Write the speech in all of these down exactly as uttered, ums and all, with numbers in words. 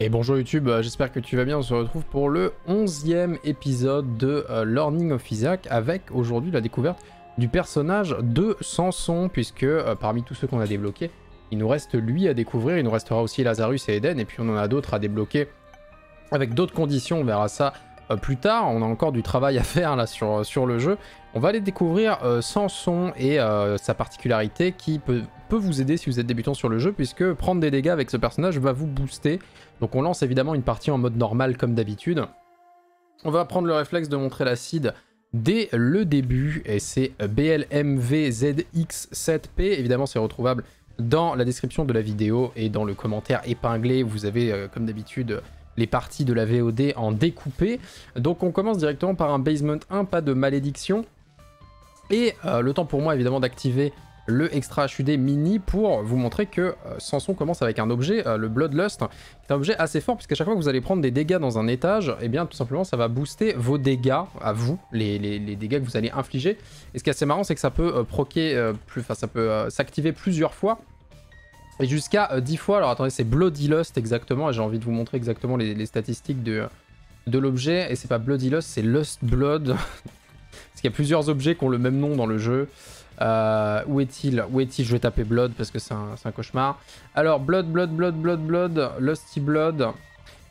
Et bonjour YouTube, j'espère que tu vas bien, on se retrouve pour le onzième épisode de euh, Learning of Isaac avec aujourd'hui la découverte du personnage de Samson, puisque euh, parmi tous ceux qu'on a débloqués, il nous reste lui à découvrir, il nous restera aussi Lazarus et Eden, et puis on en a d'autres à débloquer avec d'autres conditions, on verra ça euh, plus tard, on a encore du travail à faire là sur, sur le jeu. On va aller découvrir euh, Samson et euh, sa particularité qui peut, peut vous aider si vous êtes débutant sur le jeu, puisque prendre des dégâts avec ce personnage va vous booster. Donc on lance évidemment une partie en mode normal comme d'habitude. On va prendre le réflexe de montrer l'acide dès le début, et c'est B L M V Z X sept P. Évidemment c'est retrouvable dans la description de la vidéo et dans le commentaire épinglé. Vous avez euh, comme d'habitude les parties de la V O D en découpé. Donc on commence directement par un Basement un, pas de malédiction. Et euh, le temps pour moi évidemment d'activer le extra H U D mini pour vous montrer que euh, Samson commence avec un objet, euh, le Bloodlust, qui est un objet assez fort puisqu'à chaque fois que vous allez prendre des dégâts dans un étage, et eh bien tout simplement ça va booster vos dégâts à vous, les, les, les dégâts que vous allez infliger. Et ce qui est assez marrant c'est que ça peut euh, proquer, euh, plus, enfin ça peut euh, s'activer plusieurs fois et jusqu'à euh, dix fois. Alors attendez, c'est Bloody Lust exactement, et j'ai envie de vous montrer exactement les, les statistiques de, de l'objet. Et c'est pas Bloody Lust, c'est Lust Blood. Parce qu'il y a plusieurs objets qui ont le même nom dans le jeu. Euh, où est-il? Où est-il? Je vais taper Blood parce que c'est un, un cauchemar. Alors, Blood, Blood, Blood, Blood, Blood, Lusty Blood,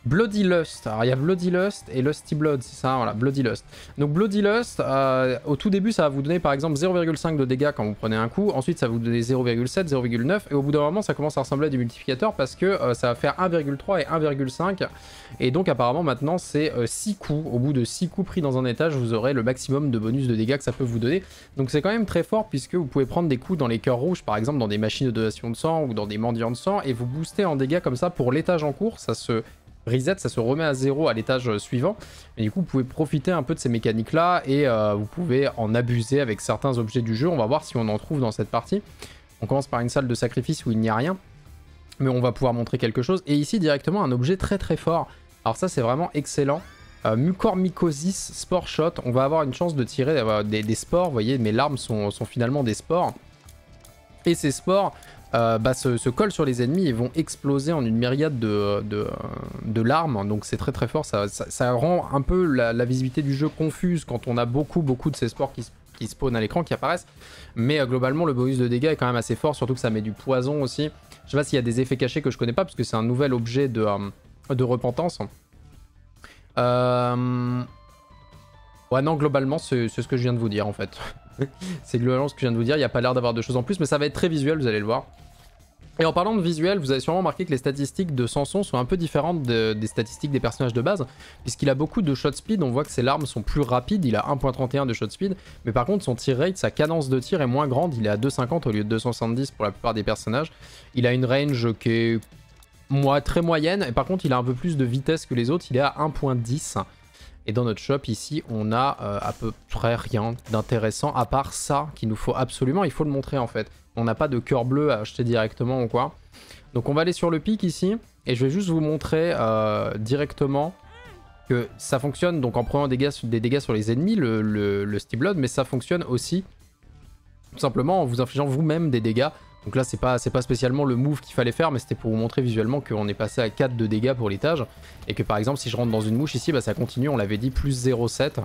Bloody Lust. Alors, il y a Bloody Lust et Lusty Blood, c'est ça, voilà, Bloody Lust. Donc, Bloody Lust, euh, au tout début, ça va vous donner par exemple zéro virgule cinq de dégâts quand vous prenez un coup. Ensuite, ça va vous donner zéro virgule sept, zéro virgule neuf. Et au bout d'un moment, ça commence à ressembler à des multiplicateurs parce que euh, ça va faire un virgule trois et un virgule cinq. Et donc, apparemment, maintenant, c'est euh, six coups. Au bout de six coups pris dans un étage, vous aurez le maximum de bonus de dégâts que ça peut vous donner. Donc, c'est quand même très fort puisque vous pouvez prendre des coups dans les cœurs rouges, par exemple, dans des machines de donation de sang ou dans des mendiants de sang. Et vous boostez en dégâts comme ça pour l'étage en cours. Ça se reset, ça se remet à zéro à l'étage suivant. Et du coup vous pouvez profiter un peu de ces mécaniques là et euh, vous pouvez en abuser avec certains objets du jeu. On va voir si on en trouve dans cette partie. On commence par une salle de sacrifice où il n'y a rien, mais on va pouvoir montrer quelque chose. Et ici directement un objet très très fort. Alors ça c'est vraiment excellent. Euh, Mucormycosis Spore Shot. On va avoir une chance de tirer euh, des, des spores. Vous voyez mes larmes sont, sont finalement des spores. Et ces spores Euh, bah, se, se collent sur les ennemis et vont exploser en une myriade de, de, de larmes. Donc c'est très très fort, ça, ça, ça rend un peu la, la visibilité du jeu confuse quand on a beaucoup beaucoup de ces spores qui, qui spawnent à l'écran, qui apparaissent. Mais euh, globalement le bonus de dégâts est quand même assez fort, surtout que ça met du poison aussi. Je sais pas s'il y a des effets cachés que je connais pas parce que c'est un nouvel objet de, euh, de repentance. Euh... Ouais non, globalement c'est ce que je viens de vous dire en fait. C'est globalement ce que je viens de vous dire, il n'y a pas l'air d'avoir de choses en plus, mais ça va être très visuel, vous allez le voir. Et en parlant de visuel, vous avez sûrement remarqué que les statistiques de Samson sont un peu différentes de, des statistiques des personnages de base, puisqu'il a beaucoup de shot speed, on voit que ses larmes sont plus rapides, il a un virgule trente et un de shot speed, mais par contre son tir rate, sa cadence de tir est moins grande, il est à deux virgule cinquante au lieu de deux cent soixante-dix pour la plupart des personnages. Il a une range qui est moi, très moyenne, et par contre il a un peu plus de vitesse que les autres, il est à un virgule dix. Et dans notre shop ici on a euh, à peu près rien d'intéressant à part ça qu'il nous faut absolument, il faut le montrer en fait. On n'a pas de cœur bleu à acheter directement ou quoi. Donc on va aller sur le pic ici et je vais juste vous montrer euh, directement que ça fonctionne donc en prenant des dégâts, des dégâts sur les ennemis, le, le, le Lusty Blood, mais ça fonctionne aussi tout simplement en vous infligeant vous-même des dégâts. Donc là c'est pas, pas spécialement le move qu'il fallait faire, mais c'était pour vous montrer visuellement qu'on est passé à quatre de dégâts pour l'étage. Et que par exemple si je rentre dans une mouche ici, bah, ça continue, on l'avait dit, plus zéro virgule sept.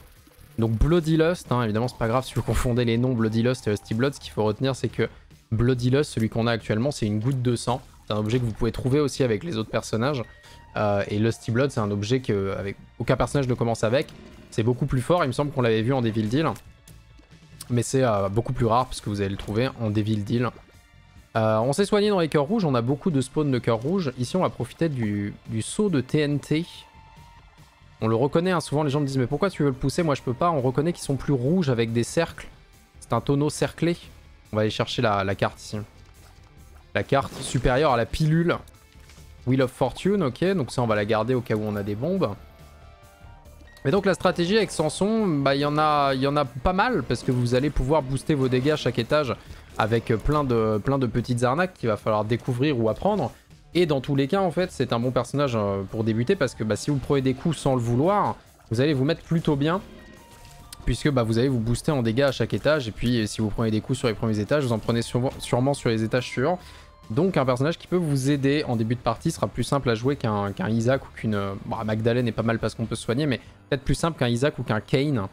Donc Bloody Lust, hein, évidemment c'est pas grave si vous confondez les noms Bloody Lust et Lusty Blood. Ce qu'il faut retenir c'est que Bloody Lust, celui qu'on a actuellement, c'est une goutte de sang. C'est un objet que vous pouvez trouver aussi avec les autres personnages. Euh, et Lusty Blood c'est un objet que avec aucun personnage ne commence avec. C'est beaucoup plus fort, il me semble qu'on l'avait vu en Devil Deal. Mais c'est euh, beaucoup plus rare parce que vous allez le trouver en Devil Deal. Euh, on s'est soigné dans les cœurs rouges, on a beaucoup de spawn de cœurs rouges. Ici on va profiter du, du saut de T N T. On le reconnaît, hein, souvent les gens me disent mais pourquoi tu veux le pousser, moi je peux pas. On reconnaît qu'ils sont plus rouges avec des cercles. C'est un tonneau cerclé. On va aller chercher la, la carte ici. La carte supérieure à la pilule. Wheel of Fortune, ok, donc ça on va la garder au cas où on a des bombes. Mais donc la stratégie avec Samson, bah, y en a, y en a pas mal parce que vous allez pouvoir booster vos dégâts à chaque étage avec plein de, plein de petites arnaques qu'il va falloir découvrir ou apprendre. Et dans tous les cas en fait c'est un bon personnage pour débuter parce que bah, si vous prenez des coups sans le vouloir, vous allez vous mettre plutôt bien. Puisque bah, vous allez vous booster en dégâts à chaque étage et puis si vous prenez des coups sur les premiers étages, vous en prenez sûrement, sûrement sur les étages suivants. Donc un personnage qui peut vous aider en début de partie sera plus simple à jouer qu'un qu'un Isaac ou qu'une... Bon, Magdalene est pas mal parce qu'on peut se soigner, mais peut-être plus simple qu'un Isaac ou qu'un Cain,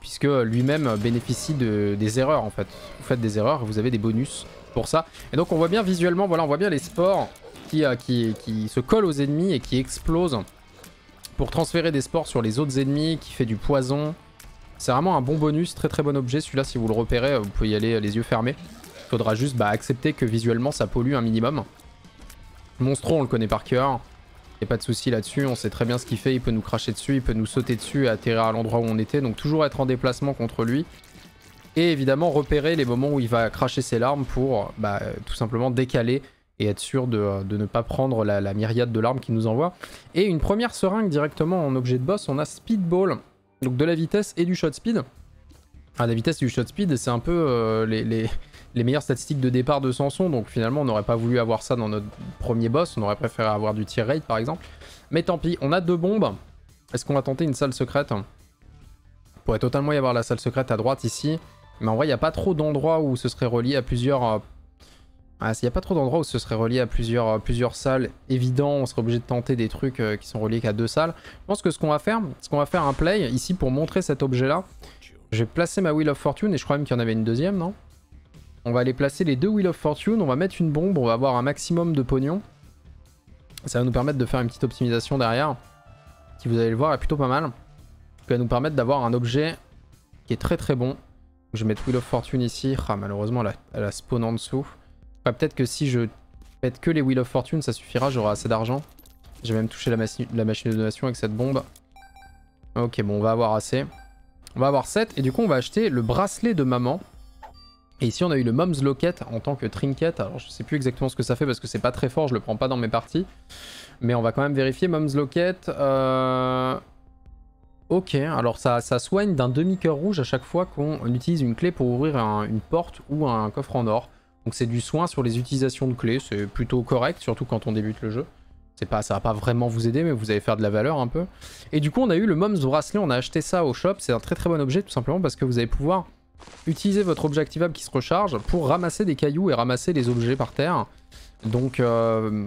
puisque lui-même bénéficie de, des erreurs en fait. Vous faites des erreurs, vous avez des bonus pour ça. Et donc on voit bien visuellement, voilà, on voit bien les spores qui, euh, qui, qui se collent aux ennemis et qui explosent pour transférer des spores sur les autres ennemis, qui fait du poison. C'est vraiment un bon bonus, très très bon objet. Celui-là, si vous le repérez, vous pouvez y aller les yeux fermés. Il faudra juste bah, accepter que visuellement ça pollue un minimum. Monstro, on le connaît par cœur. Il n'y a pas de souci là-dessus, on sait très bien ce qu'il fait. Il peut nous cracher dessus, il peut nous sauter dessus et atterrir à l'endroit où on était. Donc toujours être en déplacement contre lui. Et évidemment repérer les moments où il va cracher ses larmes pour bah, tout simplement décaler et être sûr de, de ne pas prendre la, la myriade de larmes qu'il nous envoie. Et une première seringue directement en objet de boss, on a Speedball. Donc de la vitesse et du shot speed. Ah, la vitesse et du shot speed, c'est un peu euh, les, les, les meilleures statistiques de départ de Samson. Donc finalement, on n'aurait pas voulu avoir ça dans notre premier boss. On aurait préféré avoir du tier rate par exemple. Mais tant pis, on a deux bombes. Est-ce qu'on va tenter une salle secrète? Il pourrait totalement y avoir la salle secrète à droite ici. Mais en vrai, il n'y a pas trop d'endroits où ce serait relié à plusieurs... Euh... Ah, s'il n'y a pas trop d'endroits où ce serait relié à plusieurs, euh, plusieurs salles, évident, on serait obligé de tenter des trucs euh, qui sont reliés qu'à deux salles. Je pense que ce qu'on va faire, c'est qu'on va faire un play ici pour montrer cet objet-là. Je vais placer ma Wheel of Fortune et je crois même qu'il y en avait une deuxième, non? On va aller placer les deux Wheel of Fortune, on va mettre une bombe, on va avoir un maximum de pognon. Ça va nous permettre de faire une petite optimisation derrière, qui vous allez le voir est plutôt pas mal. Qui va nous permettre d'avoir un objet qui est très très bon. Je vais mettre Wheel of Fortune ici. Ah, malheureusement elle a, elle a spawn en dessous. Enfin, peut-être que si je pète que les Wheel of Fortune, ça suffira, j'aurai assez d'argent. J'ai même touché la, la machine de donation avec cette bombe. Ok, bon, on va avoir assez. On va avoir sept, et du coup, on va acheter le bracelet de maman. Et ici, on a eu le Mom's Locket en tant que trinket. Alors, je sais plus exactement ce que ça fait parce que c'est pas très fort, je le prends pas dans mes parties. Mais on va quand même vérifier. Mom's Locket. Euh... Ok, alors ça, ça soigne d'un demi-cœur rouge à chaque fois qu'on utilise une clé pour ouvrir un, une porte ou un coffre en or. Donc c'est du soin sur les utilisations de clés, c'est plutôt correct, surtout quand on débute le jeu. Pas, ça va pas vraiment vous aider, mais vous allez faire de la valeur un peu. Et du coup, on a eu le Mom's Bracelet, on a acheté ça au shop. C'est un très très bon objet, tout simplement, parce que vous allez pouvoir utiliser votre objet activable qui se recharge pour ramasser des cailloux et ramasser les objets par terre. Donc, euh,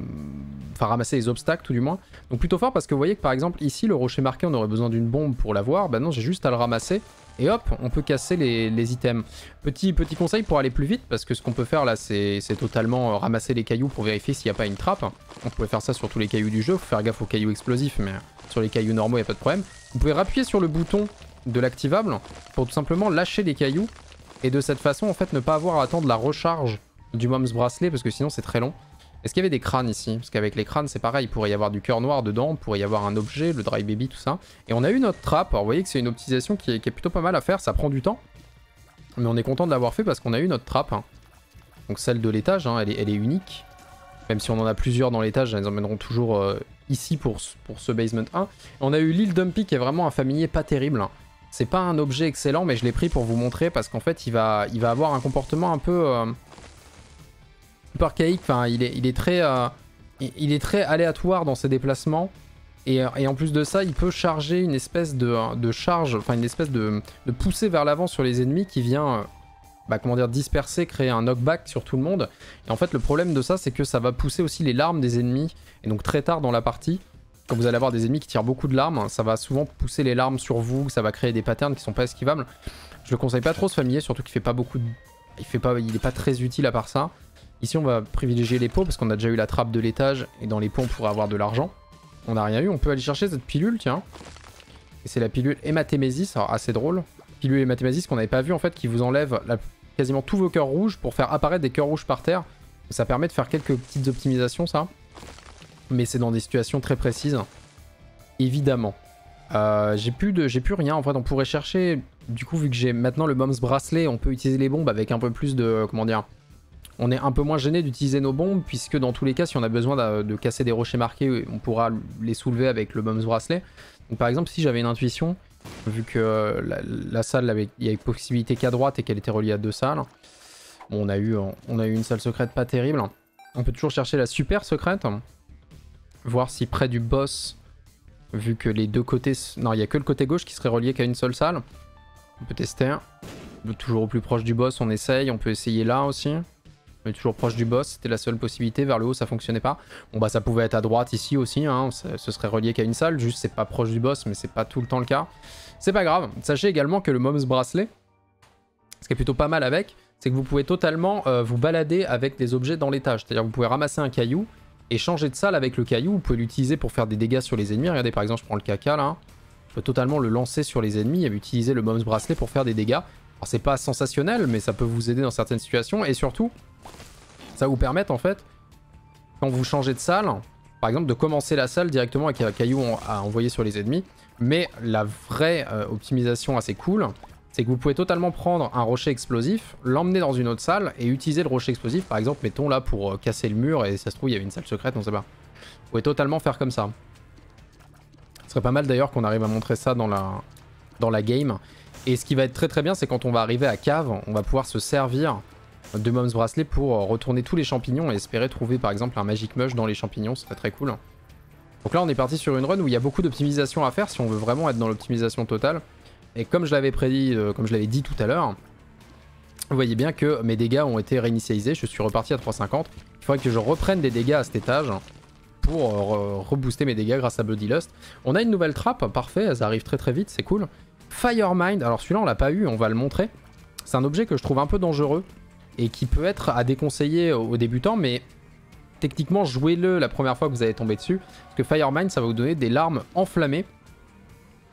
enfin ramasser les obstacles tout du moins. Donc plutôt fort parce que vous voyez que par exemple ici, le rocher marqué, on aurait besoin d'une bombe pour l'avoir. Bah non, j'ai juste à le ramasser. Et hop, on peut casser les, les items. Petit, petit conseil pour aller plus vite, parce que ce qu'on peut faire là, c'est totalement euh, ramasser les cailloux pour vérifier s'il n'y a pas une trappe. On pouvait faire ça sur tous les cailloux du jeu, faut faire gaffe aux cailloux explosifs, mais sur les cailloux normaux, il n'y a pas de problème. Vous pouvez appuyer sur le bouton de l'activable pour tout simplement lâcher les cailloux, et de cette façon, en fait, ne pas avoir à attendre la recharge du Mom's Bracelet, parce que sinon c'est très long. Est-ce qu'il y avait des crânes ici? Parce qu'avec les crânes, c'est pareil, il pourrait y avoir du cœur noir dedans, il pourrait y avoir un objet, le Dry Baby, tout ça. Et on a eu notre trappe. Alors vous voyez que c'est une optimisation qui est, qui est plutôt pas mal à faire, ça prend du temps. Mais on est content de l'avoir fait parce qu'on a eu notre trappe. Donc celle de l'étage, hein, elle, est, elle est unique. Même si on en a plusieurs dans l'étage, elles emmèneront toujours euh, ici pour, pour ce Basement un. Et on a eu l'île Dumpy qui est vraiment un familier pas terrible. C'est pas un objet excellent, mais je l'ai pris pour vous montrer parce qu'en fait, il va, il va avoir un comportement un peu... Euh, archaïque, enfin, il est, il, est très, euh, il est très aléatoire dans ses déplacements et, et en plus de ça il peut charger une espèce de, de charge, enfin une espèce de, de poussée vers l'avant sur les ennemis qui vient bah, comment dire, disperser, créer un knockback sur tout le monde. Et en fait le problème de ça c'est que ça va pousser aussi les larmes des ennemis et donc très tard dans la partie quand vous allez avoir des ennemis qui tirent beaucoup de larmes, ça va souvent pousser les larmes sur vous, ça va créer des patterns qui sont pas esquivables. Je le conseille pas trop ce familier, surtout qu'il fait pas beaucoup de... il fait pas, il est pas très utile à part ça. Ici on va privilégier les pots parce qu'on a déjà eu la trappe de l'étage et dans les pots on pourrait avoir de l'argent. On n'a rien eu, on peut aller chercher cette pilule, tiens. Et c'est la pilule Hématémésis, alors assez drôle. Pilule Hématémésis qu'on n'avait pas vu en fait, qui vous enlève la... quasiment tous vos cœurs rouges pour faire apparaître des cœurs rouges par terre. Ça permet de faire quelques petites optimisations ça. Mais c'est dans des situations très précises. Évidemment. Euh, j'ai plus de... j'ai plus rien en fait, on pourrait chercher... Du coup vu que j'ai maintenant le Mom's Bracelet, on peut utiliser les bombes avec un peu plus de... Comment dire ? On est un peu moins gêné d'utiliser nos bombes puisque dans tous les cas si on a besoin de, de casser des rochers marqués on pourra les soulever avec le Mom's Bracelet. Donc par exemple si j'avais une intuition, vu que la, la salle avait, il y avait possibilité qu'à droite et qu'elle était reliée à deux salles, bon, on, a eu, on a eu une salle secrète pas terrible. On peut toujours chercher la super secrète, voir si près du boss, vu que les deux côtés, non il n'y a que le côté gauche qui serait relié qu'à une seule salle. On peut tester, toujours au plus proche du boss on essaye, on peut essayer là aussi. On est toujours proche du boss, c'était la seule possibilité. Vers le haut, ça fonctionnait pas. Bon bah ça pouvait être à droite ici aussi, hein. Ce serait relié qu'à une salle. Juste c'est pas proche du boss, mais c'est pas tout le temps le cas. C'est pas grave. Sachez également que le Mom's Bracelet, ce qui est plutôt pas mal avec, c'est que vous pouvez totalement euh, vous balader avec des objets dans l'étage. C'est-à-dire vous pouvez ramasser un caillou et changer de salle avec le caillou. Vous pouvez l'utiliser pour faire des dégâts sur les ennemis. Regardez par exemple, je prends le caca là. Je peux totalement le lancer sur les ennemis et utiliser le Mom's Bracelet pour faire des dégâts. Alors c'est pas sensationnel, mais ça peut vous aider dans certaines situations. Et surtout, ça vous permet en fait, quand vous changez de salle, par exemple de commencer la salle directement avec un caillou à envoyer sur les ennemis. Mais la vraie euh, optimisation assez cool, c'est que vous pouvez totalement prendre un rocher explosif, l'emmener dans une autre salle et utiliser le rocher explosif, par exemple, mettons là pour euh, casser le mur et ça se trouve il y avait une salle secrète, on sait pas. Vous pouvez totalement faire comme ça. Ce serait pas mal d'ailleurs qu'on arrive à montrer ça dans la, dans la game. Et ce qui va être très très bien, c'est quand on va arriver à cave, on va pouvoir se servir de Mom's Bracelet pour retourner tous les champignons et espérer trouver par exemple un Magic Mush dans les champignons, ce serait très cool. Donc là on est parti sur une run où il y a beaucoup d'optimisation à faire si on veut vraiment être dans l'optimisation totale. Et comme je l'avais prédit, euh, comme je l'avais dit tout à l'heure, vous voyez bien que mes dégâts ont été réinitialisés, je suis reparti à trois cent cinquante. Il faudrait que je reprenne des dégâts à cet étage pour euh, rebooster mes dégâts grâce à Bloody Lust. On a une nouvelle trappe, parfait, elles arrivent très très vite, c'est cool. Fire Mind, alors celui-là on l'a pas eu, on va le montrer. C'est un objet que je trouve un peu dangereux et qui peut être à déconseiller aux débutants, mais techniquement jouez-le la première fois que vous allez tomber dessus. Parce que Fire Mind, ça va vous donner des larmes enflammées.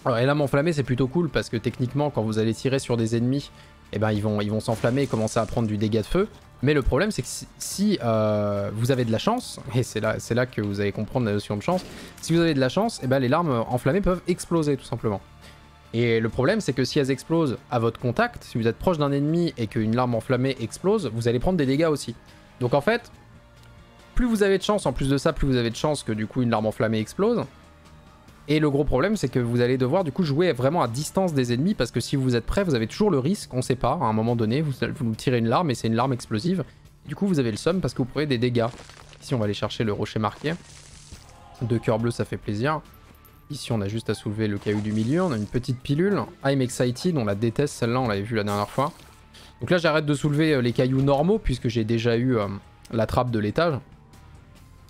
Alors les larmes enflammées c'est plutôt cool parce que techniquement quand vous allez tirer sur des ennemis, eh ben, ils vont ils vont s'enflammer et commencer à prendre du dégât de feu. Mais le problème c'est que si, si euh, vous avez de la chance, et c'est là, c'est là que vous allez comprendre la notion de chance, si vous avez de la chance, eh ben, les larmes enflammées peuvent exploser tout simplement. Et le problème c'est que si elles explosent à votre contact, si vous êtes proche d'un ennemi et qu'une larme enflammée explose, vous allez prendre des dégâts aussi. Donc en fait, plus vous avez de chance, en plus de ça, plus vous avez de chance que du coup une larme enflammée explose. Et le gros problème c'est que vous allez devoir du coup jouer vraiment à distance des ennemis parce que si vous êtes prêt, vous avez toujours le risque, on sait pas, à un moment donné, vous, vous tirez une larme et c'est une larme explosive. Du coup vous avez le seum parce que vous prenez des dégâts. Ici on va aller chercher le rocher marqué. Deux cœurs bleus ça fait plaisir. Ici on a juste à soulever le caillou du milieu, on a une petite pilule, I'm excited, on la déteste celle-là, on l'avait vu la dernière fois. Donc là j'arrête de soulever les cailloux normaux puisque j'ai déjà eu euh, la trappe de l'étage.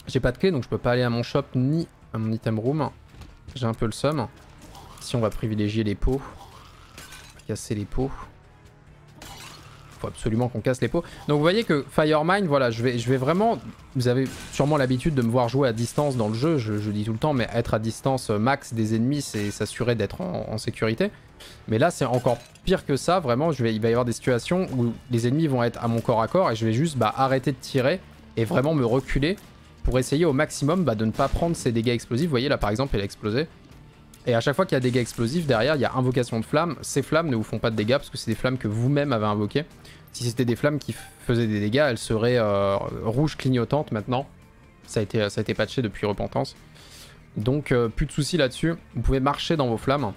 J'ai pas de clé donc je peux pas aller à mon shop ni à mon item room, j'ai un peu le seum. Ici on va privilégier les pots, on va casser les pots. Faut absolument qu'on casse les pots. Donc vous voyez que Firemind, voilà, je vais, je vais vraiment... Vous avez sûrement l'habitude de me voir jouer à distance dans le jeu, je, je dis tout le temps, mais être à distance max des ennemis, c'est s'assurer d'être en, en sécurité. Mais là, c'est encore pire que ça, vraiment, je vais, il va y avoir des situations où les ennemis vont être à mon corps à corps et je vais juste bah, arrêter de tirer et vraiment me reculer pour essayer au maximum bah, de ne pas prendre ces dégâts explosifs. Vous voyez là, par exemple, elle a explosé. Et à chaque fois qu'il y a des dégâts explosifs, derrière il y a invocation de flammes. Ces flammes ne vous font pas de dégâts parce que c'est des flammes que vous-même avez invoquées. Si c'était des flammes qui faisaient des dégâts, elles seraient euh, rouges clignotantes maintenant. Ça a été, ça a été patché depuis Repentance. Donc euh, plus de soucis là-dessus. Vous pouvez marcher dans vos flammes.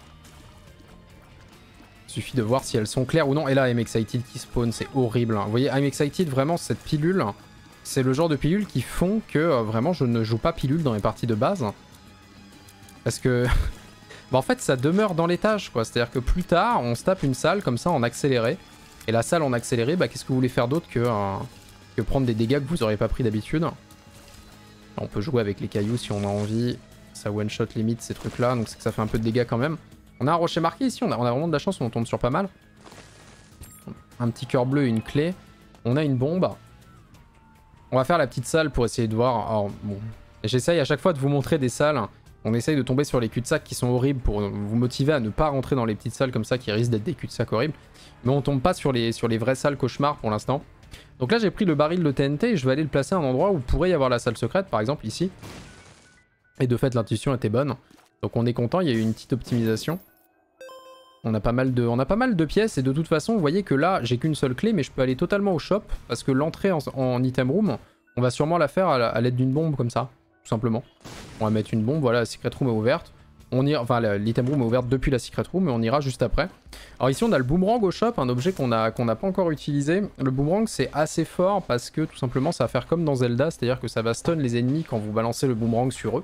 Il suffit de voir si elles sont claires ou non. Et là, I'm Excited qui spawn, c'est horrible. Vous voyez, I'm Excited, vraiment, cette pilule, c'est le genre de pilule qui font que euh, vraiment je ne joue pas pilule dans les parties de base. Parce que... Bah en fait ça demeure dans l'étage quoi, c'est à dire que plus tard on se tape une salle comme ça en accéléré. Et la salle en accéléré, bah qu'est-ce que vous voulez faire d'autre que, euh, que prendre des dégâts que vous n'aurez pas pris d'habitude. On peut jouer avec les cailloux si on a envie, ça one shot limite ces trucs là, donc c'est que ça fait un peu de dégâts quand même. On a un rocher marqué ici, on a, on a vraiment de la chance, on en tombe sur pas mal. Un petit cœur bleu et une clé, on a une bombe. On va faire la petite salle pour essayer de voir, alors bon, j'essaye à chaque fois de vous montrer des salles. On essaye de tomber sur les cul-de-sac qui sont horribles pour vous motiver à ne pas rentrer dans les petites salles comme ça qui risquent d'être des cul-de-sac horribles. Mais on tombe pas sur les, sur les vraies salles cauchemars pour l'instant. Donc là j'ai pris le baril de T N T et je vais aller le placer à un endroit où pourrait y avoir la salle secrète, par exemple ici. Et de fait l'intuition était bonne. Donc on est content, il y a eu une petite optimisation. On a pas mal de, on a pas mal de pièces et de toute façon vous voyez que là j'ai qu'une seule clé mais je peux aller totalement au shop. Parce que l'entrée en, en item room, on va sûrement la faire à l'aide d'une bombe comme ça. Tout simplement. On va mettre une bombe, voilà, la secret room est ouverte. On ira, enfin l'item room est ouverte depuis la secret room, mais on ira juste après. Alors ici on a le boomerang au shop, un objet qu'on n'a qu'on n'a pas encore utilisé. Le boomerang c'est assez fort parce que tout simplement ça va faire comme dans Zelda, c'est-à-dire que ça va stun les ennemis quand vous balancez le boomerang sur eux.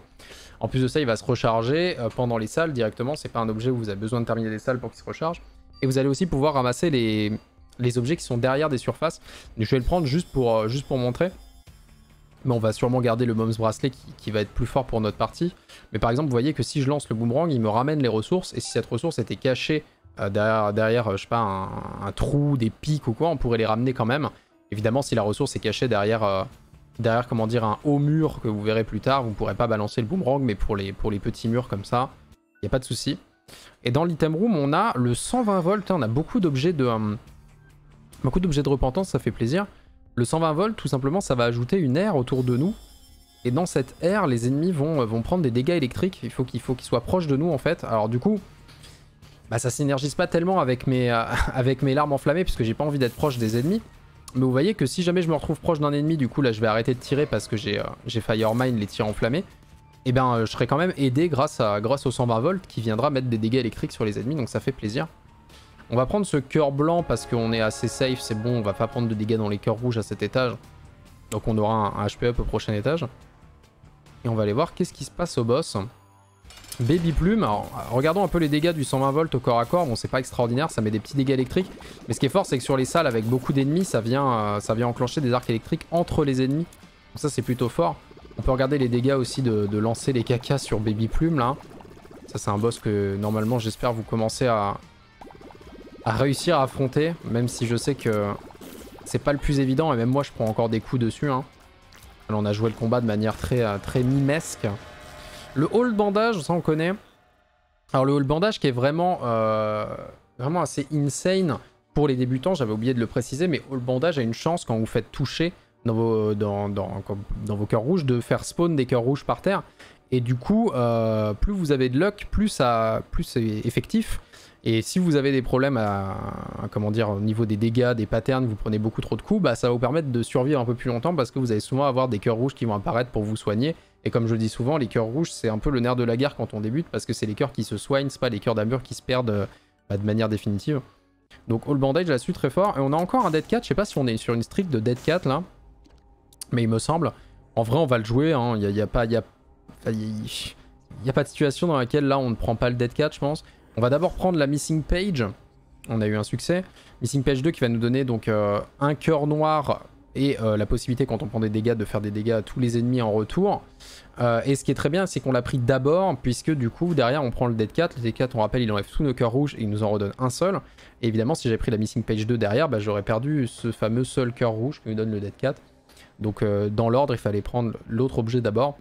En plus de ça il va se recharger pendant les salles directement, c'est pas un objet où vous avez besoin de terminer les salles pour qu'il se recharge. Et vous allez aussi pouvoir ramasser les, les objets qui sont derrière des surfaces. Je vais le prendre juste pour, euh, juste pour montrer. Mais on va sûrement garder le Mom's Bracelet qui, qui va être plus fort pour notre partie. Mais par exemple, vous voyez que si je lance le Boomerang, il me ramène les ressources. Et si cette ressource était cachée euh, derrière, derrière euh, je sais pas, un, un trou, des pics ou quoi, on pourrait les ramener quand même. Évidemment, si la ressource est cachée derrière, euh, derrière comment dire, un haut mur que vous verrez plus tard, vous ne pourrez pas balancer le Boomerang. Mais pour les, pour les petits murs comme ça, il n'y a pas de souci. Et dans l'item room, on a le cent vingt volts. On a beaucoup d'objets de, euh, beaucoup d'objets de repentance, ça fait plaisir. Le cent vingt volts, tout simplement, ça va ajouter une aire autour de nous. Et dans cette aire, les ennemis vont, vont prendre des dégâts électriques. Il faut qu'il faut qu'ils soient proches de nous, en fait. Alors du coup, bah, ça synergise pas tellement avec mes, euh, avec mes larmes enflammées, puisque j'ai pas envie d'être proche des ennemis. Mais vous voyez que si jamais je me retrouve proche d'un ennemi, du coup, là, je vais arrêter de tirer parce que j'ai euh, j'ai Fire Mind, les tirs enflammés. Et bien, euh, je serai quand même aidé grâce, à, grâce au cent vingt volts qui viendra mettre des dégâts électriques sur les ennemis, donc ça fait plaisir. On va prendre ce cœur blanc parce qu'on est assez safe, c'est bon, on va pas prendre de dégâts dans les cœurs rouges à cet étage. Donc on aura un, un H P up au prochain étage. Et on va aller voir qu'est-ce qui se passe au boss. Baby Plume, alors regardons un peu les dégâts du cent vingt volts au corps à corps, bon c'est pas extraordinaire, ça met des petits dégâts électriques. Mais ce qui est fort c'est que sur les salles avec beaucoup d'ennemis, ça vient, euh, ça vient enclencher des arcs électriques entre les ennemis. Donc ça c'est plutôt fort. On peut regarder les dégâts aussi de, de lancer les cacas sur Baby Plume là. Ça c'est un boss que normalement j'espère vous commencez à... à réussir à affronter, même si je sais que c'est pas le plus évident, et même moi je prends encore des coups dessus. Hein. Alors on a joué le combat de manière très, très mimesque. Le Old Bandage, ça on connaît. Alors le Old Bandage qui est vraiment, euh, vraiment assez insane pour les débutants, j'avais oublié de le préciser, mais Old Bandage a une chance quand vous faites toucher dans vos, dans, dans, dans vos cœurs rouges de faire spawn des cœurs rouges par terre. Et du coup, euh, plus vous avez de luck, plus, ça, plus c'est effectif. Et si vous avez des problèmes à, à, comment dire, au niveau des dégâts, des patterns, vous prenez beaucoup trop de coups, bah ça va vous permettre de survivre un peu plus longtemps parce que vous allez souvent avoir des cœurs rouges qui vont apparaître pour vous soigner. Et comme je dis souvent, les cœurs rouges, c'est un peu le nerf de la guerre quand on débute parce que c'est les cœurs qui se soignent, c'est pas les cœurs d'amur qui se perdent bah, de manière définitive. Donc All Bandage là-dessus très fort. Et on a encore un Dead Cat, je sais pas si on est sur une streak de Dead Cat là, mais il me semble. En vrai, on va le jouer, hein. y a, y a pas, y a, y a pas de situation dans laquelle là on ne prend pas le Dead Cat, je pense. On va d'abord prendre la Missing Page, on a eu un succès. Missing Page deux qui va nous donner donc euh, un cœur noir et euh, la possibilité quand on prend des dégâts de faire des dégâts à tous les ennemis en retour. Euh, et ce qui est très bien c'est qu'on l'a pris d'abord puisque du coup derrière on prend le Dead Cat. Le Dead Cat on rappelle il enlève tous nos cœurs rouges et il nous en redonne un seul. Et évidemment si j'avais pris la Missing Page deux derrière bah, j'aurais perdu ce fameux seul cœur rouge que nous donne le Dead Cat. Donc euh, dans l'ordre il fallait prendre l'autre objet d'abord.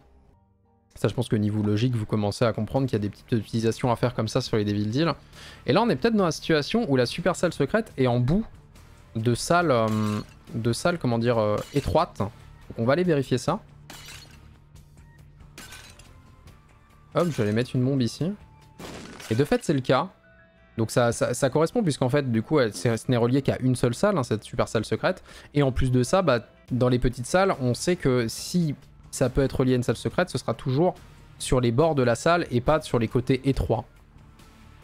Ça je pense que niveau logique vous commencez à comprendre qu'il y a des petites utilisations à faire comme ça sur les Devil Deals. Et là on est peut-être dans la situation où la super salle secrète est en bout de salle, euh, de salle comment dire, euh, étroite. Donc on va aller vérifier ça. Hop, je vais aller mettre une bombe ici. Et de fait c'est le cas. Donc ça, ça, ça correspond puisqu'en fait du coup elle, ce n'est relié qu'à une seule salle, hein, cette super salle secrète. Et en plus de ça, bah, dans les petites salles on sait que si... ça peut être lié à une salle secrète, ce sera toujours sur les bords de la salle et pas sur les côtés étroits.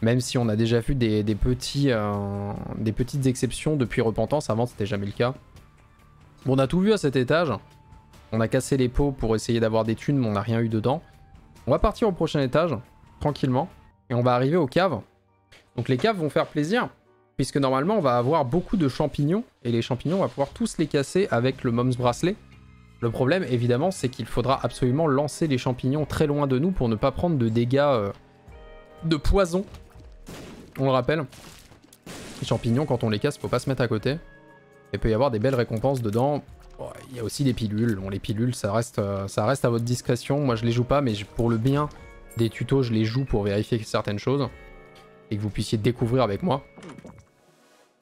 Même si on a déjà vu des, des, petits, euh, des petites exceptions depuis Repentance, avant c'était jamais le cas. Bon, on a tout vu à cet étage, on a cassé les pots pour essayer d'avoir des thunes mais on n'a rien eu dedans. On va partir au prochain étage, tranquillement, et on va arriver aux caves. Donc les caves vont faire plaisir, puisque normalement on va avoir beaucoup de champignons, et les champignons on va pouvoir tous les casser avec le Mom's Bracelet. Le problème, évidemment, c'est qu'il faudra absolument lancer les champignons très loin de nous pour ne pas prendre de dégâts euh, de poison. On le rappelle, les champignons, quand on les casse, faut pas se mettre à côté. Il peut y avoir des belles récompenses dedans. Oh, il y a aussi des pilules. Bon, les pilules, ça reste, euh, ça reste à votre discrétion. Moi, je les joue pas, mais pour le bien des tutos, je les joue pour vérifier certaines choses et que vous puissiez découvrir avec moi.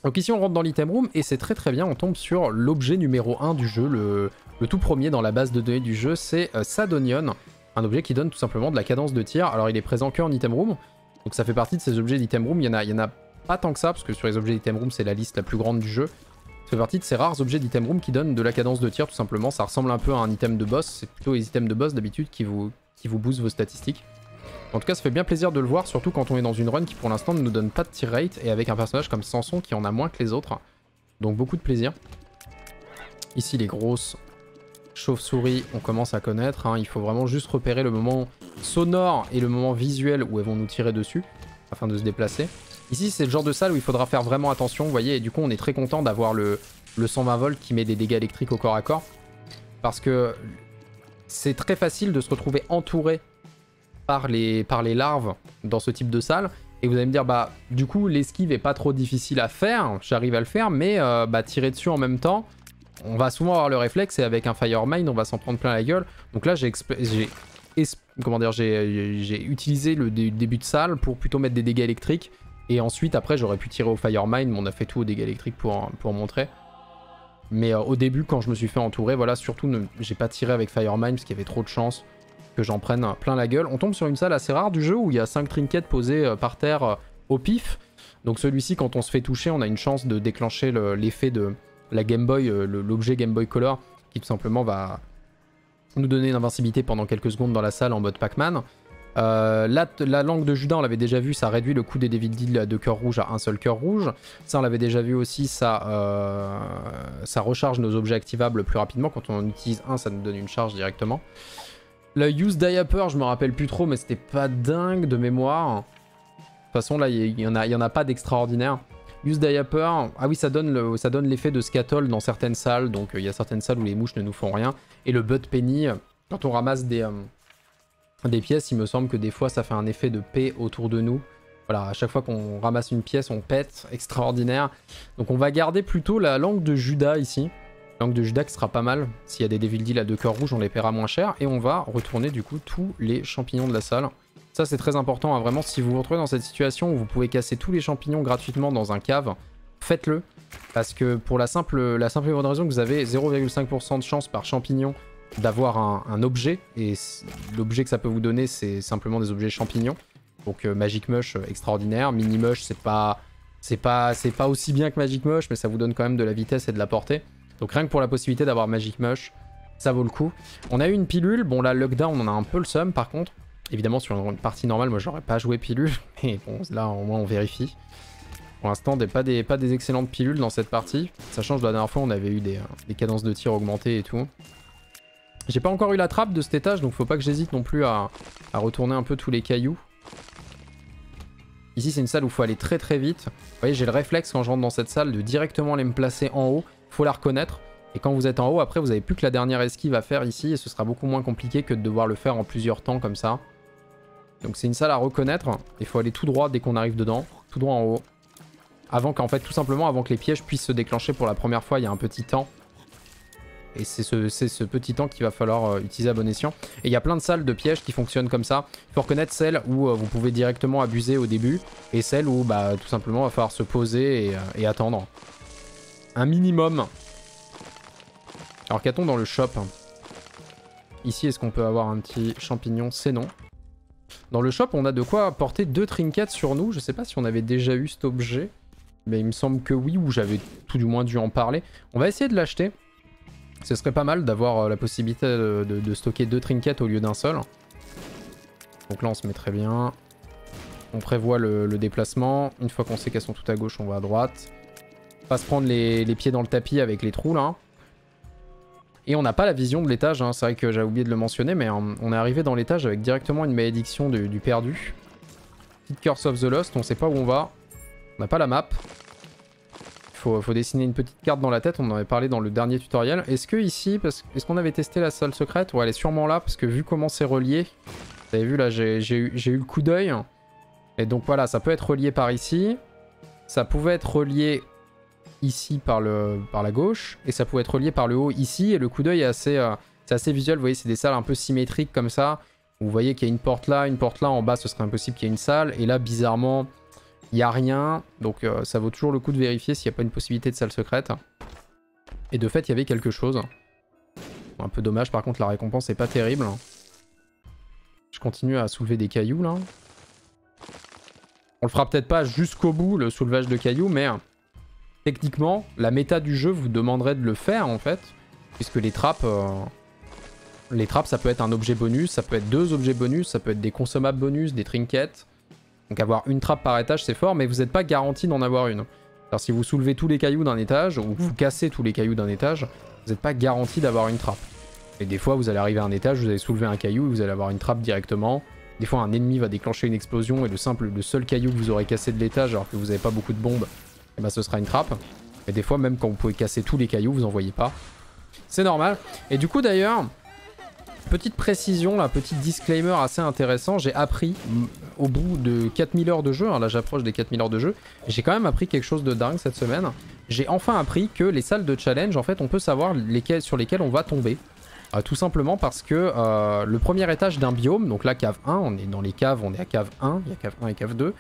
Donc ici on rentre dans l'item room et c'est très très bien, on tombe sur l'objet numéro un du jeu, le, le tout premier dans la base de données du jeu, c'est euh, Sadonion, un objet qui donne tout simplement de la cadence de tir. Alors il est présent qu'en item room, donc ça fait partie de ces objets d'item room, il y en a, il y en a pas tant que ça, parce que sur les objets d'item room c'est la liste la plus grande du jeu. Ça fait partie de ces rares objets d'item room qui donnent de la cadence de tir tout simplement, ça ressemble un peu à un item de boss, c'est plutôt les items de boss d'habitude qui vous, qui vous boostent vos statistiques. En tout cas, ça fait bien plaisir de le voir, surtout quand on est dans une run qui pour l'instant ne nous donne pas de tier rate et avec un personnage comme Samson qui en a moins que les autres. Donc beaucoup de plaisir. Ici, les grosses chauves-souris, on commence à connaître. Hein. Il faut vraiment juste repérer le moment sonore et le moment visuel où elles vont nous tirer dessus afin de se déplacer. Ici c'est le genre de salle où il faudra faire vraiment attention, vous voyez, et du coup on est très content d'avoir le, le cent vingt volts qui met des dégâts électriques au corps à corps. Parce que c'est très facile de se retrouver entouré par les, par les larves dans ce type de salle. Et vous allez me dire, bah du coup l'esquive est pas trop difficile à faire, j'arrive à le faire, mais euh, bah tirer dessus en même temps, on va souvent avoir le réflexe et avec un Fire Mind on va s'en prendre plein la gueule. Donc là j'ai comment dire, j'ai utilisé le dé début de salle pour plutôt mettre des dégâts électriques. Et ensuite après j'aurais pu tirer au Fire Mind, mais on a fait tout aux dégâts électriques pour, pour montrer. Mais euh, au début quand je me suis fait entourer, voilà, surtout j'ai pas tiré avec Fire Mind parce qu'il y avait trop de chance que j'en prenne plein la gueule. On tombe sur une salle assez rare du jeu où il y a cinq trinkets posés par terre au pif. Donc celui-ci, quand on se fait toucher, on a une chance de déclencher l'effet de la Game Boy, l'objet Game Boy Color, qui tout simplement va nous donner une invincibilité pendant quelques secondes dans la salle en mode Pac-Man. Euh, la, la langue de Judas, on l'avait déjà vu, ça réduit le coût des Devil Deal de cœur rouge à un seul cœur rouge. Ça, on l'avait déjà vu aussi, ça, euh, ça recharge nos objets activables plus rapidement. Quand on en utilise un, ça nous donne une charge directement. La Use Diaper, je me rappelle plus trop, mais c'était pas dingue de mémoire. De toute façon, là, il n'y en, en a pas d'extraordinaire. Use Diaper, ah oui, ça donne l'effet le, de scatol dans certaines salles. Donc, il y a certaines salles où les mouches ne nous font rien. Et le Butt Penny, quand on ramasse des, euh, des pièces, il me semble que des fois, ça fait un effet de paix autour de nous. Voilà, à chaque fois qu'on ramasse une pièce, on pète. Extraordinaire. Donc, on va garder plutôt la langue de Judas ici. Langue de Judas qui sera pas mal. S'il y a des Devil Deal à deux cœurs rouges, on les paiera moins cher. Et on va retourner du coup tous les champignons de la salle. Ça c'est très important, hein. Vraiment, si vous vous retrouvez dans cette situation où vous pouvez casser tous les champignons gratuitement dans un cave, faites-le. Parce que pour la simple, la simple bonne raison que vous avez zéro virgule cinq pour cent de chance par champignon d'avoir un, un objet. Et l'objet que ça peut vous donner, c'est simplement des objets champignons. Donc euh, Magic Mush, euh, extraordinaire. Mini Mush, c'est pas, c'est pas, c'est pas aussi bien que Magic Mush, mais ça vous donne quand même de la vitesse et de la portée. Donc rien que pour la possibilité d'avoir Magic Mush, ça vaut le coup. On a eu une pilule, bon là Lockdown on a un peu le seum par contre. Évidemment sur une partie normale moi j'aurais pas joué pilule, mais bon là au moins on vérifie. Pour l'instant des, pas, des, pas des excellentes pilules dans cette partie, sachant que la dernière fois on avait eu des, des cadences de tir augmentées et tout. J'ai pas encore eu la trappe de cet étage donc faut pas que j'hésite non plus à, à retourner un peu tous les cailloux. Ici c'est une salle où il faut aller très très vite. Vous voyez j'ai le réflexe quand je rentre dans cette salle de directement aller me placer en haut. Faut la reconnaître et quand vous êtes en haut après vous avez plus que la dernière esquive à faire ici et ce sera beaucoup moins compliqué que de devoir le faire en plusieurs temps comme ça. Donc c'est une salle à reconnaître, il faut aller tout droit dès qu'on arrive dedans, tout droit en haut. Avant qu'en fait tout simplement avant que les pièges puissent se déclencher pour la première fois il y a un petit temps. Et c'est ce, ce petit temps qu'il va falloir euh, utiliser à bon escient. Et il y a plein de salles de pièges qui fonctionnent comme ça. Il faut reconnaître celles où euh, vous pouvez directement abuser au début et celles où bah, tout simplement il va falloir se poser et, euh, et attendre. Un minimum. Alors qu'a-t-on dans le shop? Ici, est-ce qu'on peut avoir un petit champignon? C'est non. Dans le shop, on a de quoi porter deux trinkets sur nous. Je sais pas si on avait déjà eu cet objet. Mais il me semble que oui, ou j'avais tout du moins dû en parler. On va essayer de l'acheter. Ce serait pas mal d'avoir la possibilité de, de, de stocker deux trinkets au lieu d'un seul. Donc là, on se met très bien. On prévoit le, le déplacement. Une fois qu'on sait qu'elles sont toutes à gauche, on va à droite. Pas se prendre les, les pieds dans le tapis avec les trous là. Et on n'a pas la vision de l'étage, hein. C'est vrai que j'avais oublié de le mentionner, mais on, on est arrivé dans l'étage avec directement une malédiction du, du perdu. Petite Curse of the Lost, on sait pas où on va. On n'a pas la map. Faut, faut dessiner une petite carte dans la tête, on en avait parlé dans le dernier tutoriel. Est-ce que ici, parce, est-ce qu'on avait testé la salle secrète? Ouais, elle est sûrement là, parce que vu comment c'est relié, vous avez vu là, j'ai eu, eu le coup d'œil. Et donc voilà, ça peut être relié par ici. Ça pouvait être relié ici par, le, par la gauche et ça pouvait être relié par le haut ici et le coup d'œil est assez, euh, c'est assez visuel, vous voyez c'est des salles un peu symétriques comme ça où vous voyez qu'il y a une porte là, une porte là, en bas ce serait impossible qu'il y ait une salle et là bizarrement il n'y a rien donc euh, ça vaut toujours le coup de vérifier s'il n'y a pas une possibilité de salle secrète et de fait il y avait quelque chose. Bon, un peu dommage par contre la récompense est pas terrible. Je continue à soulever des cailloux là. On le fera peut-être pas jusqu'au bout le soulevage de cailloux mais... Techniquement, la méta du jeu vous demanderait de le faire en fait, puisque les trappes, euh, les trappes ça peut être un objet bonus, ça peut être deux objets bonus, ça peut être des consommables bonus, des trinkets. Donc avoir une trappe par étage c'est fort, mais vous n'êtes pas garanti d'en avoir une. Alors si vous soulevez tous les cailloux d'un étage, ou vous cassez tous les cailloux d'un étage, vous n'êtes pas garanti d'avoir une trappe. Et des fois vous allez arriver à un étage, vous allez soulever un caillou et vous allez avoir une trappe directement, Des fois, un ennemi va déclencher une explosion et le, simple, le seul caillou que vous aurez cassé de l'étage alors que vous n'avez pas beaucoup de bombes, eh ben, ce sera une trappe. Mais des fois, même quand vous pouvez casser tous les cailloux, vous n'en voyez pas. C'est normal. Et du coup, d'ailleurs, petite précision, là, petit disclaimer assez intéressant. J'ai appris, au bout de quatre mille heures de jeu, hein, là j'approche des quatre mille heures de jeu, j'ai quand même appris quelque chose de dingue cette semaine. J'ai enfin appris que les salles de challenge, en fait, on peut savoir lesquelles, sur lesquelles on va tomber. Euh, tout simplement parce que euh, le premier étage d'un biome, donc là cave un, on est dans les caves, on est à cave un, il y a cave un et cave deux.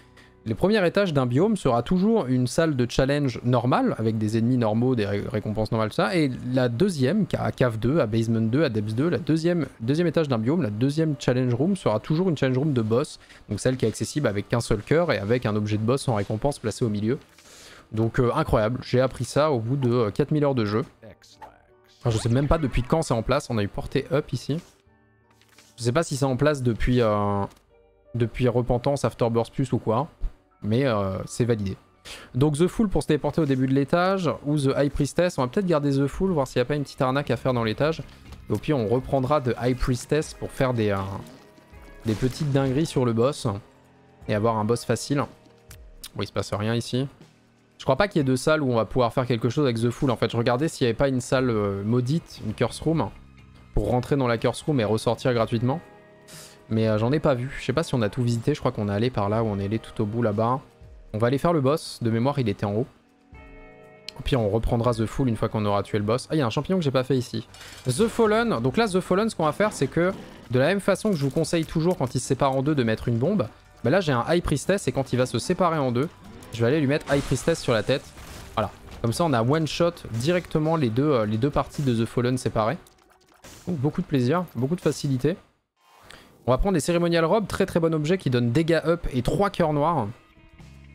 Le premier étage d'un biome sera toujours une salle de challenge normale, avec des ennemis normaux, des ré récompenses normales, tout ça. Et la deuxième, à cave deux, à basement deux, à depth deux, la deuxième, deuxième étage d'un biome, la deuxième challenge room sera toujours une challenge room de boss. Donc celle qui est accessible avec qu'un seul cœur et avec un objet de boss en récompense placé au milieu. Donc euh, incroyable, j'ai appris ça au bout de euh, quatre mille heures de jeu. Enfin, je sais même pas depuis quand c'est en place, on a eu porté up ici. Je sais pas si c'est en place depuis, euh, depuis Repentance, Afterbirth Plus ou quoi. Mais euh, c'est validé. Donc The Fool pour se téléporter au début de l'étage, ou The High Priestess. On va peut-être garder The Fool, voir s'il n'y a pas une petite arnaque à faire dans l'étage. Et au pire on reprendra The High Priestess pour faire des, euh, des petites dingueries sur le boss. Et avoir un boss facile. Bon, il se passe rien ici. Je crois pas qu'il y ait de salles où on va pouvoir faire quelque chose avec The Fool. En fait, je regardais s'il n'y avait pas une salle euh, maudite, une curse room, pour rentrer dans la curse room et ressortir gratuitement. Mais euh, j'en ai pas vu. Je sais pas si on a tout visité. Je crois qu'on est allé par là, où on est allé tout au bout là-bas. On va aller faire le boss. De mémoire, il était en haut. Puis on reprendra The Fool une fois qu'on aura tué le boss. Ah, il y a un champignon que j'ai pas fait ici. The Fallen. Donc là, The Fallen, ce qu'on va faire, c'est que de la même façon que je vous conseille toujours quand il se sépare en deux de mettre une bombe, bah là j'ai un High Priestess et quand il va se séparer en deux, je vais aller lui mettre High Priestess sur la tête. Voilà. Comme ça, on a one shot directement les deux, euh, les deux parties de The Fallen séparées. Donc beaucoup de plaisir, beaucoup de facilité. On va prendre les Ceremonial Robes, très très bon objet qui donne dégâts up et trois cœurs noirs.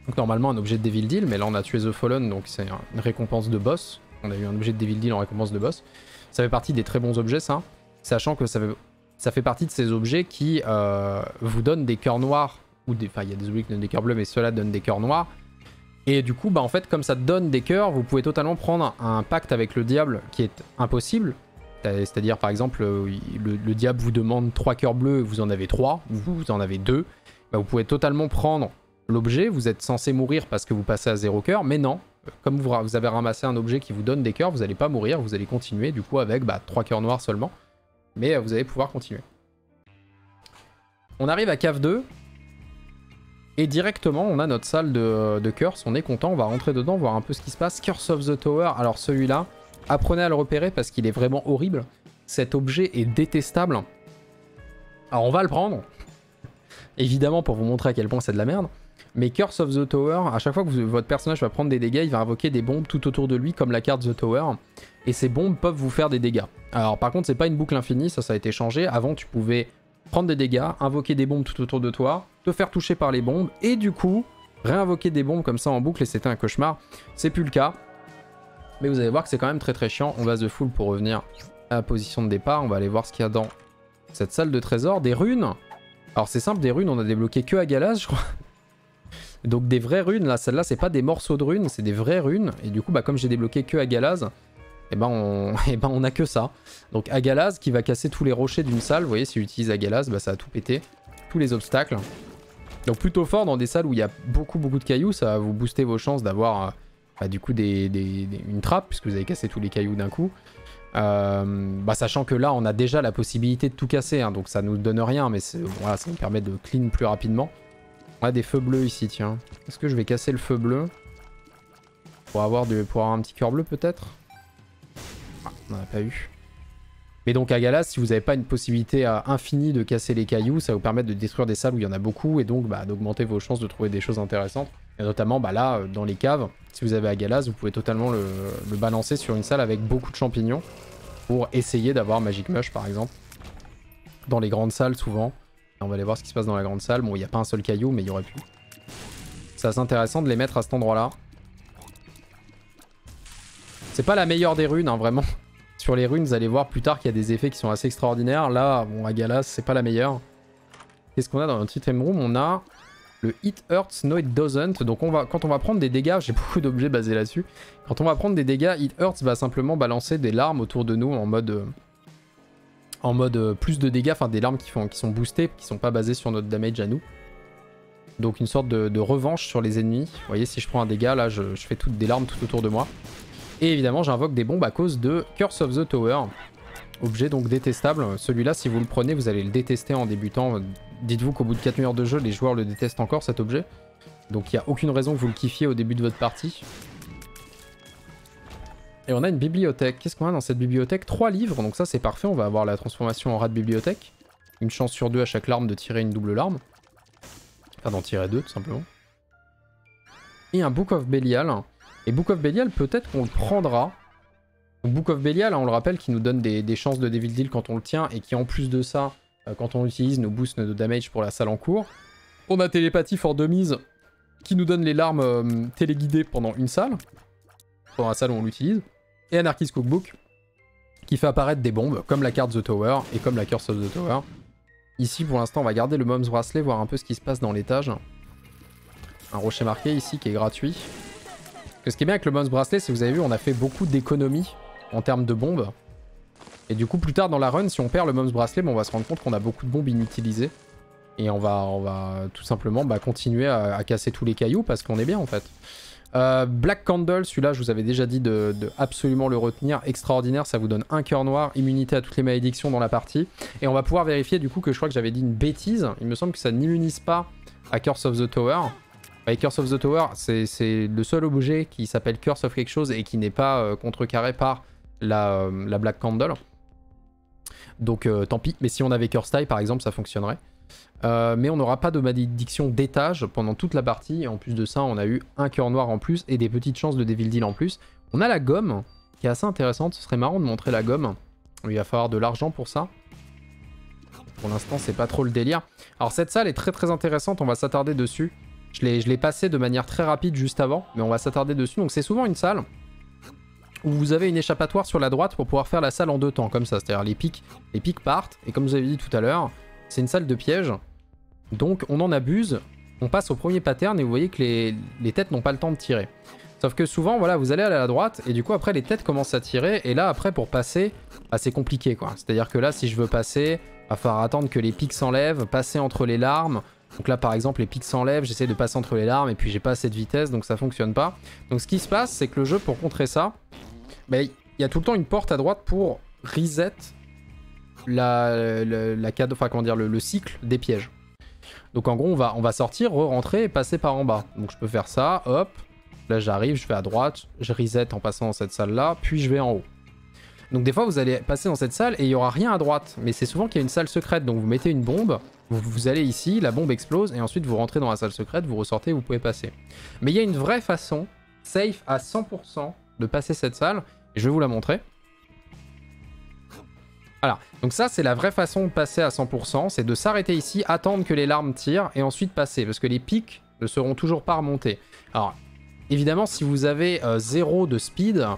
Donc normalement un objet de Devil Deal, mais là on a tué The Fallen, donc c'est une récompense de boss. On a eu un objet de Devil Deal en récompense de boss. Ça fait partie des très bons objets ça, sachant que ça fait, ça fait partie de ces objets qui euh, vous donnent des cœurs noirs, ou des, enfin il y a des objets qui donnent des cœurs bleus, mais ceux-là donnent des cœurs noirs. Et du coup, bah en fait, comme ça donne des cœurs, vous pouvez totalement prendre un pacte avec le diable qui est impossible. C'est-à-dire, par exemple, le, le diable vous demande trois cœurs bleus, vous en avez trois, vous, vous en avez deux. Bah, vous pouvez totalement prendre l'objet, vous êtes censé mourir parce que vous passez à zéro cœur, mais non. Comme vous, vous avez ramassé un objet qui vous donne des cœurs, vous n'allez pas mourir, vous allez continuer du coup avec bah, trois cœurs noirs seulement. Mais vous allez pouvoir continuer. On arrive à cave deux. Et directement, on a notre salle de, de curse, on est content, on va rentrer dedans, voir un peu ce qui se passe. Curse of the Tower, alors celui-là, apprenez à le repérer parce qu'il est vraiment horrible. Cet objet est détestable. Alors on va le prendre, évidemment pour vous montrer à quel point c'est de la merde. Mais Curse of the Tower, à chaque fois que vous, votre personnage va prendre des dégâts, il va invoquer des bombes tout autour de lui, comme la carte The Tower. Et ces bombes peuvent vous faire des dégâts. Alors par contre, c'est pas une boucle infinie, ça, ça a été changé. Avant, tu pouvais prendre des dégâts, invoquer des bombes tout autour de toi, te faire toucher par les bombes, et du coup, réinvoquer des bombes comme ça en boucle, et c'était un cauchemar. C'est plus le cas, mais vous allez voir que c'est quand même très très chiant. On va The Fool pour revenir à la position de départ, on va aller voir ce qu'il y a dans cette salle de trésor. Des runes, alors c'est simple, des runes, on a débloqué que Agalaz, je crois. Donc des vraies runes, là, celle-là, c'est pas des morceaux de runes, c'est des vraies runes, et du coup, bah comme j'ai débloqué que Agalaz, et eh ben, on... eh ben on a que ça. Donc Agalaz qui va casser tous les rochers d'une salle. Vous voyez, si j'utilise Agalaz, bah, ça a tout pété. Tous les obstacles. Donc plutôt fort dans des salles où il y a beaucoup beaucoup de cailloux. Ça va vous booster vos chances d'avoir euh, bah, du coup des, des, des, une trappe. Puisque vous avez cassé tous les cailloux d'un coup. Euh, bah, sachant que là on a déjà la possibilité de tout casser. Hein, donc ça nous donne rien. Mais voilà, ça nous permet de clean plus rapidement. On a des feux bleus ici. Tiens. Est-ce que je vais casser le feu bleu pour avoir, de, pour avoir un petit cœur bleu peut-être? On n'en a pas eu. Mais donc à Galas, si vous n'avez pas une possibilité euh, infinie de casser les cailloux, ça vous permet de détruire des salles où il y en a beaucoup et donc bah, d'augmenter vos chances de trouver des choses intéressantes. Et notamment bah, là, dans les caves, si vous avez à Galas, vous pouvez totalement le, le balancer sur une salle avec beaucoup de champignons pour essayer d'avoir Magic Mush par exemple. Dans les grandes salles souvent. Et on va aller voir ce qui se passe dans la grande salle. Bon, il n'y a pas un seul caillou, mais il y aurait pu. C'est assez intéressant de les mettre à cet endroit-là. C'est pas la meilleure des runes, hein, vraiment. Sur les runes, vous allez voir plus tard qu'il y a des effets qui sont assez extraordinaires. Là, bon, Agalaz, c'est pas la meilleure. Qu'est-ce qu'on a dans notre item room? On a le It Hurts, No It Doesn't. Donc on va, quand on va prendre des dégâts, j'ai beaucoup d'objets basés là-dessus. Quand on va prendre des dégâts, It Hurts va simplement balancer des larmes autour de nous en mode, euh, en mode plus de dégâts, enfin des larmes qui, font, qui sont boostées, qui sont pas basées sur notre damage à nous. Donc une sorte de, de revanche sur les ennemis. Vous voyez, si je prends un dégât, là je, je fais toutes des larmes tout autour de moi. Et évidemment j'invoque des bombes à cause de Curse of the Tower. Objet donc détestable. Celui-là, si vous le prenez, vous allez le détester en débutant. Dites-vous qu'au bout de quatre mille heures de jeu, les joueurs le détestent encore, cet objet. Donc il n'y a aucune raison que vous le kiffiez au début de votre partie. Et on a une bibliothèque. Qu'est-ce qu'on a dans cette bibliothèque? Trois livres, donc ça c'est parfait. On va avoir la transformation en rat de bibliothèque. Une chance sur deux à chaque larme de tirer une double larme. Enfin d'en tirer deux tout simplement. Et un Book of Bélial. Et Book of Bélial, peut-être qu'on le prendra. Book of Bélial, on le rappelle, qui nous donne des, des chances de Devil Deal quand on le tient, et qui en plus de ça, quand on l'utilise, nous booste nos damage pour la salle en cours. On a Télépathie Fort de Mise, qui nous donne les larmes euh, téléguidées pendant une salle, pendant la salle où on l'utilise. Et Anarchist Cookbook, qui fait apparaître des bombes, comme la carte The Tower, et comme la Curse of the Tower. Ici, pour l'instant, on va garder le Mom's Bracelet, voir un peu ce qui se passe dans l'étage. Un rocher marqué ici, qui est gratuit. Parce que ce qui est bien avec le Mom's Bracelet, c'est que vous avez vu, on a fait beaucoup d'économies en termes de bombes. Et du coup, plus tard dans la run, si on perd le Mom's Bracelet, bah, on va se rendre compte qu'on a beaucoup de bombes inutilisées. Et on va, on va tout simplement bah, continuer à, à casser tous les cailloux parce qu'on est bien en fait. Euh, Black Candle, celui-là, je vous avais déjà dit de, de absolument le retenir. Extraordinaire, ça vous donne un cœur noir, immunité à toutes les malédictions dans la partie. Et on va pouvoir vérifier du coup que je crois que j'avais dit une bêtise. Il me semble que ça n'immunise pas à Curse of the Tower. Bah, Curse of the Tower, c'est le seul objet qui s'appelle Curse of quelque chose et qui n'est pas euh, contrecarré par La, euh, la Black Candle. Donc euh, tant pis, mais si on avait Curse Tie par exemple, ça fonctionnerait. Euh, mais on n'aura pas de malédiction d'étage pendant toute la partie. Et en plus de ça, on a eu un cœur noir en plus et des petites chances de Devil Deal en plus. On a la gomme qui est assez intéressante. Ce serait marrant de montrer la gomme. Il va falloir de l'argent pour ça. Pour l'instant, c'est pas trop le délire. Alors cette salle est très très intéressante. On va s'attarder dessus. Je l'ai passée de manière très rapide juste avant, mais on va s'attarder dessus. Donc c'est souvent une salle où vous avez une échappatoire sur la droite pour pouvoir faire la salle en deux temps, comme ça. C'est-à-dire les pics, les pics partent, et comme vous avez dit tout à l'heure, c'est une salle de piège. Donc on en abuse, on passe au premier pattern, et vous voyez que les, les têtes n'ont pas le temps de tirer. Sauf que souvent, voilà, vous allez à la droite, et du coup après les têtes commencent à tirer, et là après pour passer, bah, c'est compliqué quoi. C'est-à-dire que là, si je veux passer, il va falloir attendre que les pics s'enlèvent, passer entre les larmes. Donc là par exemple les pics s'enlèvent, j'essaie de passer entre les larmes, et puis j'ai pas assez de vitesse, donc ça fonctionne pas. Donc ce qui se passe, c'est que le jeu, pour contrer ça, bah, il y a tout le temps une porte à droite pour reset la, la, la, enfin, comment dire, le, le cycle des pièges. Donc en gros on va, on va sortir, re-rentrer et passer par en bas. Donc je peux faire ça, hop, là j'arrive, je vais à droite, je reset en passant dans cette salle là, puis je vais en haut. Donc des fois vous allez passer dans cette salle et il n'y aura rien à droite, mais c'est souvent qu'il y a une salle secrète. Donc vous mettez une bombe, vous, vous allez ici, la bombe explose et ensuite vous rentrez dans la salle secrète, vous ressortez, vous pouvez passer. Mais il y a une vraie façon, safe à cent pour cent, de passer cette salle, et je vais vous la montrer. Voilà, donc ça c'est la vraie façon de passer à cent pour cent, c'est de s'arrêter ici, attendre que les larmes tirent, et ensuite passer, parce que les pics ne seront toujours pas remontés. Alors, évidemment, si vous avez euh, zéro de speed,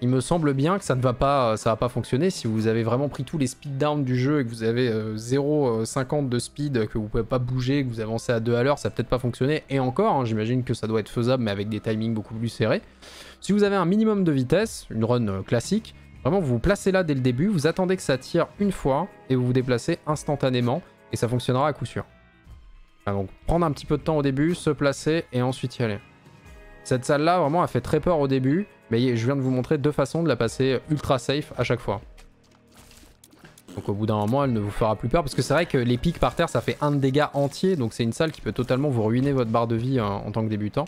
il me semble bien que ça ne va pas, euh, ça va pas fonctionner. Si vous avez vraiment pris tous les speed down du jeu, et que vous avez euh, zéro virgule cinquante de speed, que vous pouvez pas bouger, que vous avancez à deux à l'heure, ça va peut-être pas fonctionner, et encore, hein, j'imagine que ça doit être faisable, mais avec des timings beaucoup plus serrés. Si vous avez un minimum de vitesse, une run classique, vraiment vous vous placez là dès le début, vous attendez que ça tire une fois et vous vous déplacez instantanément et ça fonctionnera à coup sûr. Enfin, donc prendre un petit peu de temps au début, se placer et ensuite y aller. Cette salle là vraiment a fait très peur au début, mais je viens de vous montrer deux façons de la passer ultra safe à chaque fois. Donc au bout d'un moment elle ne vous fera plus peur, parce que c'est vrai que les pics par terre ça fait un de dégâts entier, donc c'est une salle qui peut totalement vous ruiner votre barre de vie hein, en tant que débutant.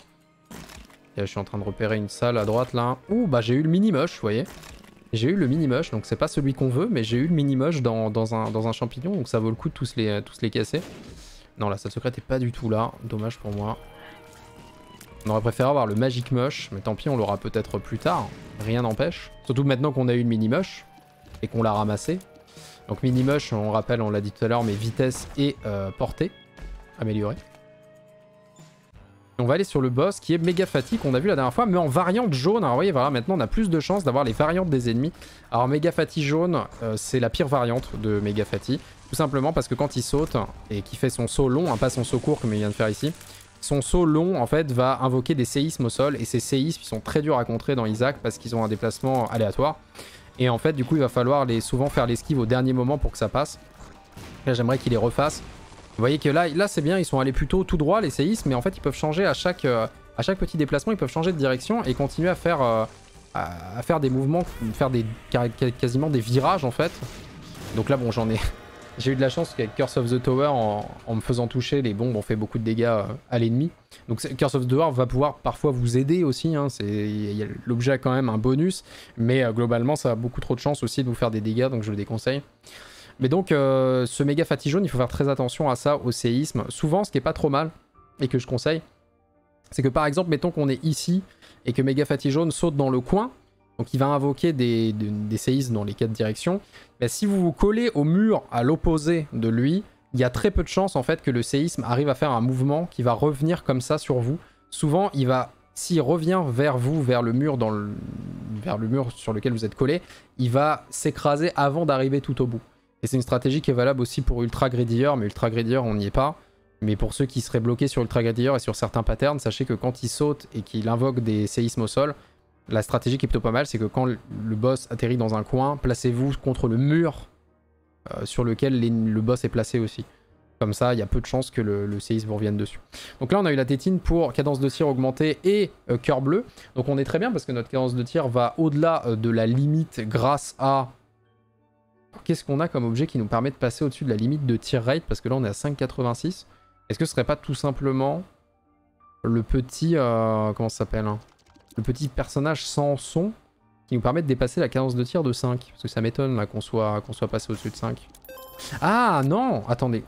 Là, je suis en train de repérer une salle à droite là. Ouh, bah j'ai eu le Mini Mush, vous voyez. J'ai eu le Mini Mush, donc c'est pas celui qu'on veut, mais j'ai eu le Mini Mush dans, dans, un, dans un champignon, donc ça vaut le coup de tous les, tous les casser. Non, la salle secrète est pas du tout là, dommage pour moi. On aurait préféré avoir le Magic Mush, mais tant pis, on l'aura peut-être plus tard, rien n'empêche. Surtout maintenant qu'on a eu le Mini Mush, et qu'on l'a ramassé. Donc Mini Mush, on rappelle, on l'a dit tout à l'heure, mais vitesse et euh, portée améliorée. On va aller sur le boss qui est Mega Fatty, qu'on a vu la dernière fois, mais en variante jaune. Alors vous voyez, voilà, maintenant on a plus de chances d'avoir les variantes des ennemis. Alors Mega Fatty jaune, euh, c'est la pire variante de Mega Fatty. Tout simplement parce que quand il saute et qu'il fait son saut long, hein, pas son saut court comme il vient de faire ici, son saut long en fait va invoquer des séismes au sol. Et ces séismes ils sont très durs à contrer dans Isaac parce qu'ils ont un déplacement aléatoire. Et en fait du coup il va falloir les, souvent faire l'esquive au dernier moment pour que ça passe. Là j'aimerais qu'il les refasse. Vous voyez que là, là c'est bien, ils sont allés plutôt tout droit les séismes, mais en fait ils peuvent changer à chaque, euh, à chaque petit déplacement, ils peuvent changer de direction et continuer à faire, euh, à, à faire des mouvements, faire des, quasiment des virages en fait. Donc là bon j'en ai... J'ai eu de la chance qu'avec Curse of the Tower, en, en me faisant toucher, les bombes ont fait beaucoup de dégâts à l'ennemi. Donc Curse of the Tower va pouvoir parfois vous aider aussi, hein, l'objet a quand même un bonus, mais euh, globalement ça a beaucoup trop de chance aussi de vous faire des dégâts, donc je le déconseille. Mais donc euh, ce méga fatty jaune, il faut faire très attention à ça, au séisme. Souvent ce qui est pas trop mal, et que je conseille, c'est que par exemple, mettons qu'on est ici, et que méga fatty jaune saute dans le coin, donc il va invoquer des, des, des séismes dans les quatre directions. Bah, si vous vous collez au mur à l'opposé de lui, il y a très peu de chances en fait que le séisme arrive à faire un mouvement qui va revenir comme ça sur vous. Souvent, il va, s'il revient vers vous, vers le mur, dans le, vers le mur sur lequel vous êtes collé, il va s'écraser avant d'arriver tout au bout. Et c'est une stratégie qui est valable aussi pour Ultra Greedier, mais Ultra Greedier on n'y est pas. Mais pour ceux qui seraient bloqués sur Ultra Greedier et sur certains patterns, sachez que quand il saute et qu'il invoque des séismes au sol, la stratégie qui est plutôt pas mal, c'est que quand le boss atterrit dans un coin, placez-vous contre le mur euh, sur lequel les, le boss est placé aussi. Comme ça, il y a peu de chances que le, le séisme vous revienne dessus. Donc là, on a eu la tétine pour cadence de tir augmentée et euh, cœur bleu. Donc on est très bien parce que notre cadence de tir va au-delà euh, de la limite grâce à... Qu'est-ce qu'on a comme objet qui nous permet de passer au-dessus de la limite de tir rate? Parce que là, on est à cinq virgule quatre-vingt-six. Est-ce que ce serait pas tout simplement le petit... Euh, comment ça s'appelle hein ? Le petit personnage sans son qui nous permet de dépasser la cadence de tir de cinq. Parce que ça m'étonne là qu'on soit, qu'on soit passé au-dessus de cinq. Ah non, attendez.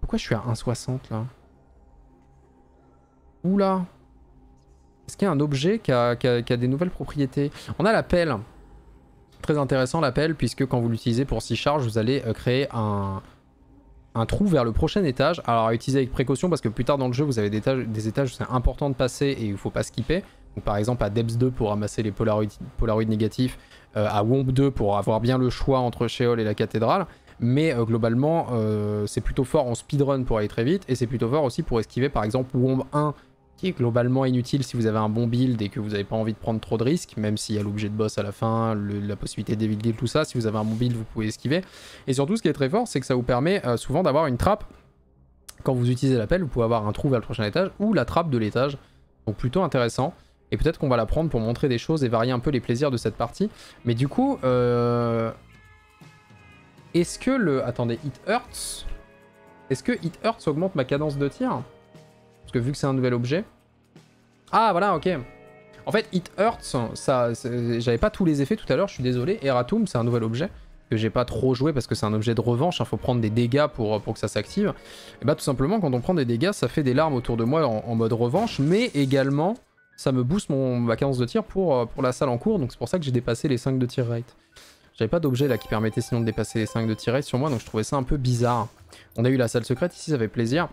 Pourquoi je suis à un virgule soixante là? Oula. Est-ce qu'il y a un objet qui a, qui a, qui a des nouvelles propriétés? On a la pelle. Très intéressant la pelle, puisque quand vous l'utilisez pour six charges, vous allez créer un... un trou vers le prochain étage, alors à utiliser avec précaution parce que plus tard dans le jeu vous avez des étages, des étages où c'est important de passer et il ne faut pas skipper. Donc par exemple à Depths deux pour ramasser les Polaroid, Polaroid négatifs, euh, à Womp deux pour avoir bien le choix entre Sheol et la cathédrale, mais euh, globalement euh, c'est plutôt fort en speedrun pour aller très vite et c'est plutôt fort aussi pour esquiver par exemple Womp un qui est globalement inutile si vous avez un bon build et que vous n'avez pas envie de prendre trop de risques, même s'il y a l'objet de boss à la fin, le, la possibilité de Devil Guild, tout ça, si vous avez un bon build vous pouvez esquiver. Et surtout ce qui est très fort c'est que ça vous permet euh, souvent d'avoir une trappe. Quand vous utilisez la pelle vous pouvez avoir un trou vers le prochain étage ou la trappe de l'étage, donc plutôt intéressant. Et peut-être qu'on va la prendre pour montrer des choses et varier un peu les plaisirs de cette partie. Mais du coup, euh... est-ce que le... Attendez, It Hurts... Est-ce que It Hurts augmente ma cadence de tir ? Que vu que c'est un nouvel objet. Ah voilà, ok. En fait It Hurts, ça, j'avais pas tous les effets tout à l'heure, je suis désolé. Eratum c'est un nouvel objet que j'ai pas trop joué parce que c'est un objet de revanche, il hein, faut prendre des dégâts pour, pour que ça s'active. Et bah tout simplement quand on prend des dégâts ça fait des larmes autour de moi en, en mode revanche, mais également ça me booste mon, ma cadence de tir pour, pour la salle en cours, donc c'est pour ça que j'ai dépassé les cinq de tir rate. J'avais pas d'objet là qui permettait sinon de dépasser les cinq de tir rate sur moi, donc je trouvais ça un peu bizarre. On a eu la salle secrète ici, ça fait plaisir.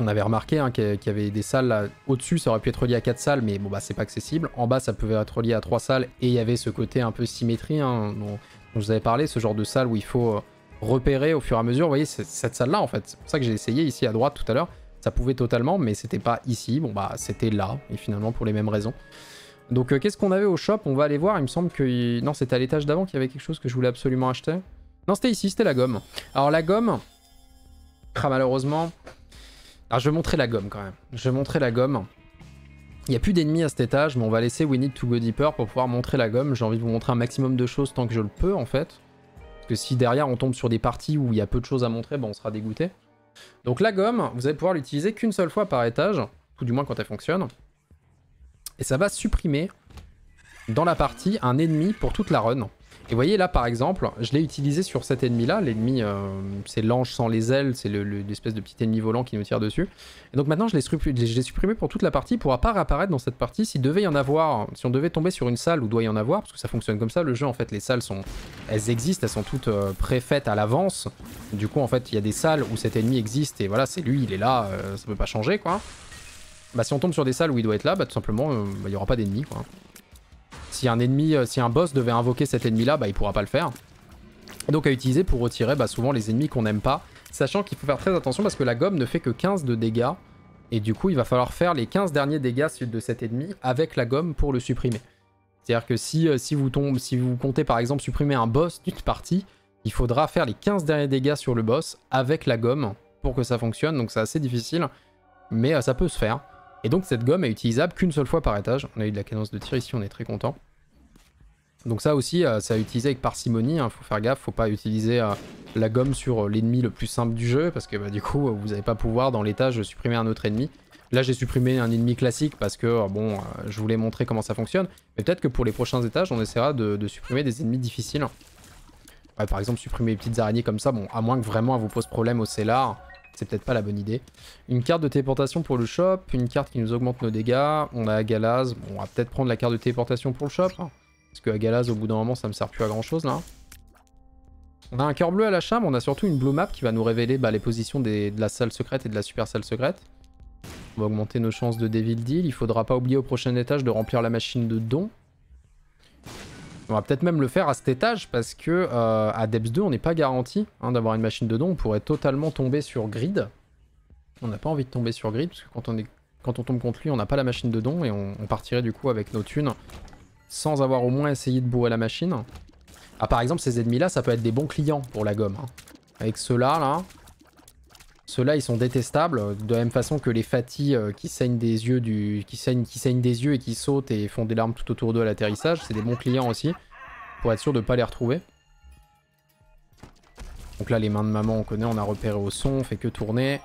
On avait remarqué hein, qu'il y avait des salles au-dessus, ça aurait pu être relié à quatre salles, mais bon bah c'est pas accessible. En bas ça pouvait être relié à trois salles et il y avait ce côté un peu symétrie hein, dont, dont je vous avais parlé, ce genre de salle où il faut repérer au fur et à mesure. Vous voyez cette salle là en fait, c'est pour ça que j'ai essayé ici à droite tout à l'heure, ça pouvait totalement mais c'était pas ici, bon bah c'était là et finalement pour les mêmes raisons. Donc euh, qu'est-ce qu'on avait au shop? On va aller voir, il me semble que... Non c'était à l'étage d'avant qu'il y avait quelque chose que je voulais absolument acheter. Non c'était ici, c'était la gomme. Alors la gomme, ah, malheureusement... Alors je vais montrer la gomme quand même, je vais montrer la gomme. Il n'y a plus d'ennemis à cet étage mais on va laisser We Need To Go Deeper pour pouvoir montrer la gomme. J'ai envie de vous montrer un maximum de choses tant que je le peux en fait. Parce que si derrière on tombe sur des parties où il y a peu de choses à montrer, ben on sera dégoûté. Donc la gomme, vous allez pouvoir l'utiliser qu'une seule fois par étage, tout du moins quand elle fonctionne. Et ça va supprimer dans la partie un ennemi pour toute la run. Et vous voyez là par exemple, je l'ai utilisé sur cet ennemi là, l'ennemi euh, c'est l'ange sans les ailes, c'est l'espèce le, le, de petit ennemi volant qui nous tire dessus. Et donc maintenant je l'ai supprimé pour toute la partie, il pourra pas réapparaître dans cette partie. S'il devait y en avoir, si on devait tomber sur une salle où doit y en avoir, parce que ça fonctionne comme ça, le jeu en fait les salles sont, elles existent, elles sont toutes euh, préfaites à l'avance. Du coup en fait il y a des salles où cet ennemi existe et voilà c'est lui, il est là, euh, ça peut pas changer quoi. Bah si on tombe sur des salles où il doit être là, bah tout simplement euh, bah, y aura pas d'ennemi quoi. Si un ennemi, si un boss devait invoquer cet ennemi là, bah il pourra pas le faire. Donc à utiliser pour retirer bah, souvent les ennemis qu'on n'aime pas. Sachant qu'il faut faire très attention parce que la gomme ne fait que quinze de dégâts. Et du coup il va falloir faire les quinze derniers dégâts de cet ennemi avec la gomme pour le supprimer. C'est-à-dire que si, si, vous tombez, si vous comptez par exemple supprimer un boss d'une partie, il faudra faire les quinze derniers dégâts sur le boss avec la gomme pour que ça fonctionne. Donc c'est assez difficile, mais euh, ça peut se faire. Et donc cette gomme est utilisable qu'une seule fois par étage. On a eu de la cadence de tir ici, on est très content. Donc ça aussi, euh, ça a utilisé avec parcimonie, hein, faut faire gaffe, faut pas utiliser euh, la gomme sur euh, l'ennemi le plus simple du jeu, parce que bah, du coup, vous n'allez pas pouvoir dans l'étage supprimer un autre ennemi. Là, j'ai supprimé un ennemi classique parce que, euh, bon, euh, je voulais montrer comment ça fonctionne, mais peut-être que pour les prochains étages, on essaiera de, de supprimer des ennemis difficiles. Ouais, par exemple, supprimer les petites araignées comme ça, bon, à moins que vraiment elle vous pose problème au cellar, c'est peut-être pas la bonne idée. Une carte de téléportation pour le shop, une carte qui nous augmente nos dégâts, on a Agalaz, bon, on va peut-être prendre la carte de téléportation pour le shop. Parce que Agalaz, au bout d'un moment, ça me sert plus à grand chose là. On a un cœur bleu à l'achat, mais on a surtout une blue map qui va nous révéler bah, les positions des, de la salle secrète et de la super salle secrète. On va augmenter nos chances de Devil Deal. Il faudra pas oublier au prochain étage de remplir la machine de dons. On va peut-être même le faire à cet étage parce que euh, à Depths deux, on n'est pas garanti hein, d'avoir une machine de dons. On pourrait totalement tomber sur Grid. On n'a pas envie de tomber sur Grid parce que quand on, est, quand on tombe contre lui, on n'a pas la machine de dons et on, on partirait du coup avec nos thunes. Sans avoir au moins essayé de bourrer la machine. Ah, par exemple, ces ennemis-là, ça peut être des bons clients pour la gomme. Hein. Avec ceux-là, là. Ceux-là, ils sont détestables. De la même façon que les fatties euh, qui saignent des yeux du... qui saignent... qui saignent des yeux et qui sautent et font des larmes tout autour d'eux à l'atterrissage. C'est des bons clients aussi. Pour être sûr de ne pas les retrouver. Donc là, les mains de maman, on connaît. On a repéré au son. On fait que tourner.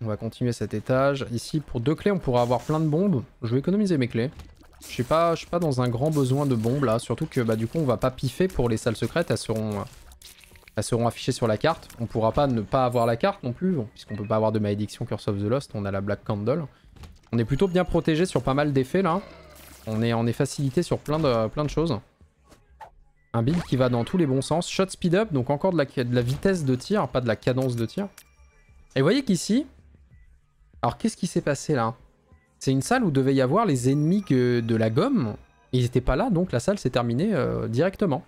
On va continuer cet étage. Ici, pour deux clés, on pourra avoir plein de bombes. Je vais économiser mes clés. Je suis pas, je suis pas dans un grand besoin de bombes là, surtout que bah, du coup on va pas piffer pour les salles secrètes, elles seront, elles seront affichées sur la carte. On pourra pas ne pas avoir la carte non plus, bon, puisqu'on peut pas avoir de malédiction Curse of the Lost, on a la Black Candle. On est plutôt bien protégé sur pas mal d'effets là, on est, on est facilité sur plein de, plein de choses. Un build qui va dans tous les bons sens, shot speed up, donc encore de la, de la vitesse de tir, pas de la cadence de tir. Et vous voyez qu'ici, alors qu'est-ce qui s'est passé là ? C'est une salle où devait y avoir les ennemis que de la gomme. Ils n'étaient pas là, donc la salle s'est terminée euh, directement.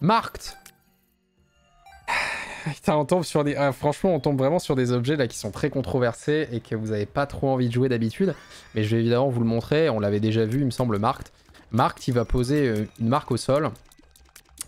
Marked. Putain, on tombe sur des... Ah, franchement, on tombe vraiment sur des objets là qui sont très controversés et que vous n'avez pas trop envie de jouer d'habitude. Mais je vais évidemment vous le montrer. On l'avait déjà vu, il me semble, Marked. Marked, il va poser une marque au sol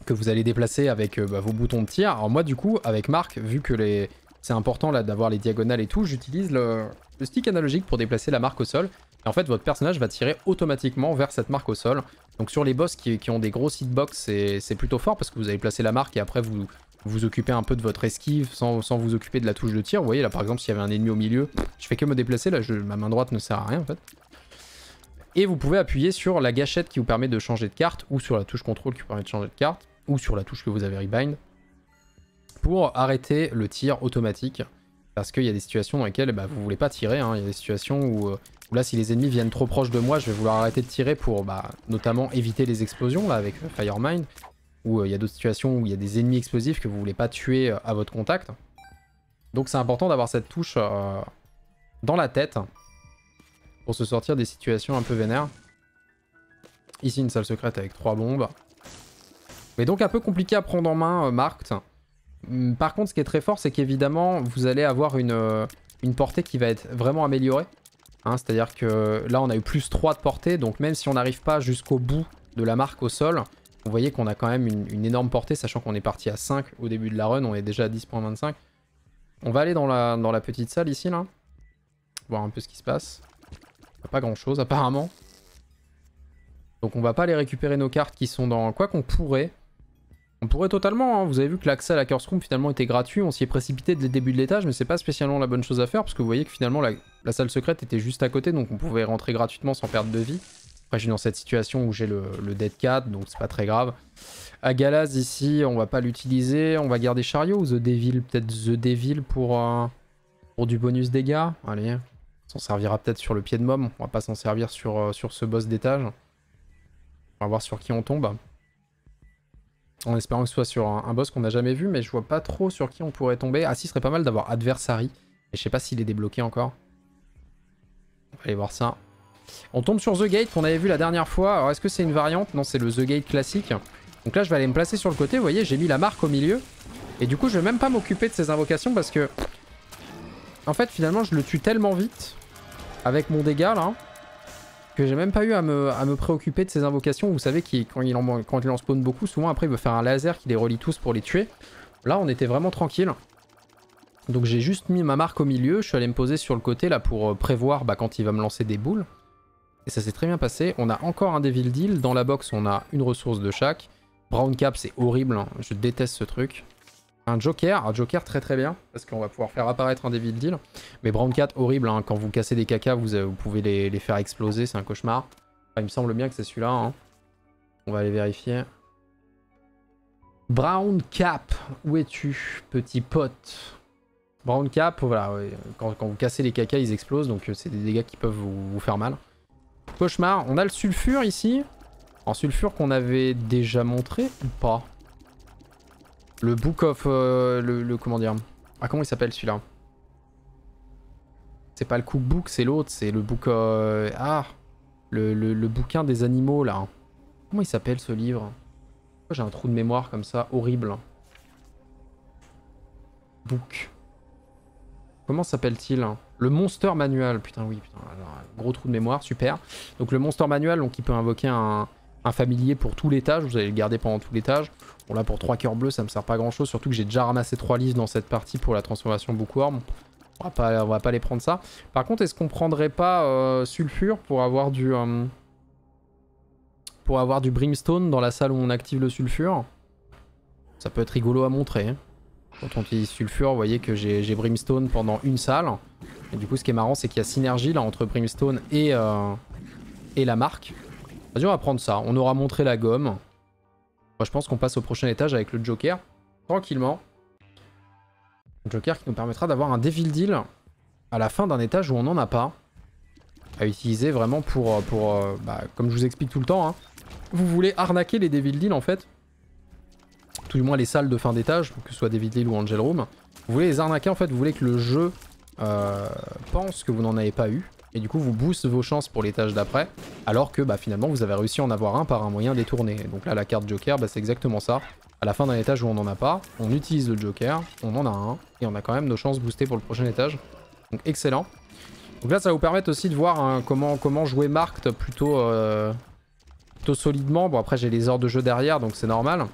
que vous allez déplacer avec euh, bah, vos boutons de tir. Alors moi, du coup, avec Marked, vu que les... c'est important là d'avoir les diagonales et tout, j'utilise le... le stick analogique pour déplacer la marque au sol. Et en fait, votre personnage va tirer automatiquement vers cette marque au sol. Donc sur les boss qui, qui ont des gros hitbox, c'est plutôt fort parce que vous allez placer la marque et après vous vous occupez un peu de votre esquive sans, sans vous occuper de la touche de tir. Vous voyez là, par exemple, s'il y avait un ennemi au milieu, je fais que me déplacer. Là, je, ma main droite ne sert à rien en fait. Et vous pouvez appuyer sur la gâchette qui vous permet de changer de carte ou sur la touche contrôle qui vous permet de changer de carte ou sur la touche que vous avez rebind pour arrêter le tir automatique. Parce qu'il y a des situations dans lesquelles bah, vous voulez pas tirer. Hein. Il y a des situations où, où là, si les ennemis viennent trop proche de moi, je vais vouloir arrêter de tirer pour bah, notamment éviter les explosions là avec Fire Mind. Ou euh, il y a d'autres situations où il y a des ennemis explosifs que vous voulez pas tuer euh, à votre contact. Donc c'est important d'avoir cette touche euh, dans la tête pour se sortir des situations un peu vénères. Ici une salle secrète avec trois bombes. Mais donc un peu compliqué à prendre en main, euh, Marked. Par contre, ce qui est très fort, c'est qu'évidemment, vous allez avoir une, une portée qui va être vraiment améliorée. Hein, c'est-à-dire que là, on a eu plus trois de portée. Donc même si on n'arrive pas jusqu'au bout de la marque au sol, vous voyez qu'on a quand même une, une énorme portée, sachant qu'on est parti à cinq au début de la run. On est déjà à dix virgule vingt-cinq. On va aller dans la, dans la petite salle ici, là. Voir un peu ce qui se passe. Pas grand-chose, apparemment. Donc on va pas aller récupérer nos cartes qui sont dans... Quoi qu'on pourrait... On pourrait totalement, hein. Vous avez vu que l'accès à la Curse Room finalement était gratuit, on s'y est précipité dès le début de l'étage, mais c'est pas spécialement la bonne chose à faire parce que vous voyez que finalement la, la salle secrète était juste à côté, donc on pouvait rentrer gratuitement sans perdre de vie. Après je suis dans cette situation où j'ai le, le Dead Cat, donc c'est pas très grave. Agalaz ici, on va pas l'utiliser, on va garder Chariot ou The Devil, peut-être The Devil pour, euh, pour du bonus dégâts. Allez, on s'en servira peut-être sur le pied de Mom, on va pas s'en servir sur, euh, sur ce boss d'étage. On va voir sur qui on tombe. En espérant que ce soit sur un, un boss qu'on n'a jamais vu, mais je vois pas trop sur qui on pourrait tomber. Ah si, ce serait pas mal d'avoir Adversary. Et je sais pas s'il est débloqué encore. On va aller voir ça. On tombe sur The Gate qu'on avait vu la dernière fois. Alors est-ce que c'est une variante? Non, c'est le The Gate classique. Donc là, je vais aller me placer sur le côté. Vous voyez, j'ai mis la marque au milieu. Et du coup, je vais même pas m'occuper de ces invocations parce que... En fait, finalement, je le tue tellement vite avec mon dégât là. que j'ai même pas eu à me, à me préoccuper de ses invocations. Vous savez, qu'il, quand, il en, quand il en spawn beaucoup, souvent après il veut faire un laser qui les relie tous pour les tuer. Là on était vraiment tranquille. Donc j'ai juste mis ma marque au milieu, je suis allé me poser sur le côté là pour prévoir bah, quand il va me lancer des boules. Et ça s'est très bien passé. On a encore un Devil Deal. Dans la box on a une ressource de chaque. Brown Cap c'est horrible, hein. Je déteste ce truc. Un Joker, un Joker très très bien, parce qu'on va pouvoir faire apparaître un Devil Deal. Mais Brown Cat, horrible, hein. Quand vous cassez des cacas, vous, vous pouvez les, les faire exploser, c'est un cauchemar. Enfin, il me semble bien que c'est celui-là. Hein. On va aller vérifier. Brown Cap, où es-tu, petit pote? Brown Cap, voilà, ouais. quand, quand vous cassez les cacas, ils explosent, donc c'est des dégâts qui peuvent vous, vous faire mal. Cauchemar, on a le sulfure ici. En sulfure qu'on avait déjà montré ou pas? Le Book of... Euh, le, le... Comment dire? Ah, comment il s'appelle celui-là? C'est pas le cookbook, c'est l'autre. C'est le book... Euh, ah le, le, le bouquin des animaux, là. Comment il s'appelle ce livre? J'ai un trou de mémoire comme ça, horrible. Book. Comment s'appelle-t-il? Le Monster Manual. Putain, oui, putain. Alors, gros trou de mémoire, super. Donc le Monster Manual, donc, il peut invoquer un... Un familier pour tout l'étage, vous allez le garder pendant tout l'étage. Bon là pour trois cœurs bleus ça me sert pas grand chose, surtout que j'ai déjà ramassé trois livres dans cette partie pour la transformation bookworm. On va pas, on va pas les prendre ça. Par contre est-ce qu'on prendrait pas euh, sulfure pour avoir du euh, pour avoir du brimstone dans la salle où on active le sulfure? Ça peut être rigolo à montrer. Hein. Quand on utilise sulfure, vous voyez que j'ai brimstone pendant une salle. Et du coup ce qui est marrant c'est qu'il y a synergie là entre brimstone et, euh, et la marque. Vas-y, on va prendre ça. On aura montré la gomme. Moi, je pense qu'on passe au prochain étage avec le Joker. Tranquillement. Le Joker qui nous permettra d'avoir un Devil Deal à la fin d'un étage où on n'en a pas. À utiliser vraiment pour... pour bah, comme je vous explique tout le temps. Hein, vous voulez arnaquer les Devil Deal en fait. Tout du moins les salles de fin d'étage. Que ce soit Devil Deal ou Angel Room. Vous voulez les arnaquer en fait. Vous voulez que le jeu euh, pense que vous n'en avez pas eu. Et du coup, vous boostez vos chances pour l'étage d'après, alors que bah, finalement, vous avez réussi à en avoir un par un moyen détourné. Donc là, la carte Joker, bah, c'est exactement ça. À la fin d'un étage où on n'en a pas, on utilise le Joker, on en a un, et on a quand même nos chances boostées pour le prochain étage. Donc excellent. Donc là, ça va vous permettre aussi de voir hein, comment, comment jouer Marked plutôt, euh, plutôt solidement. Bon, après, j'ai les heures de jeu derrière, donc c'est normal.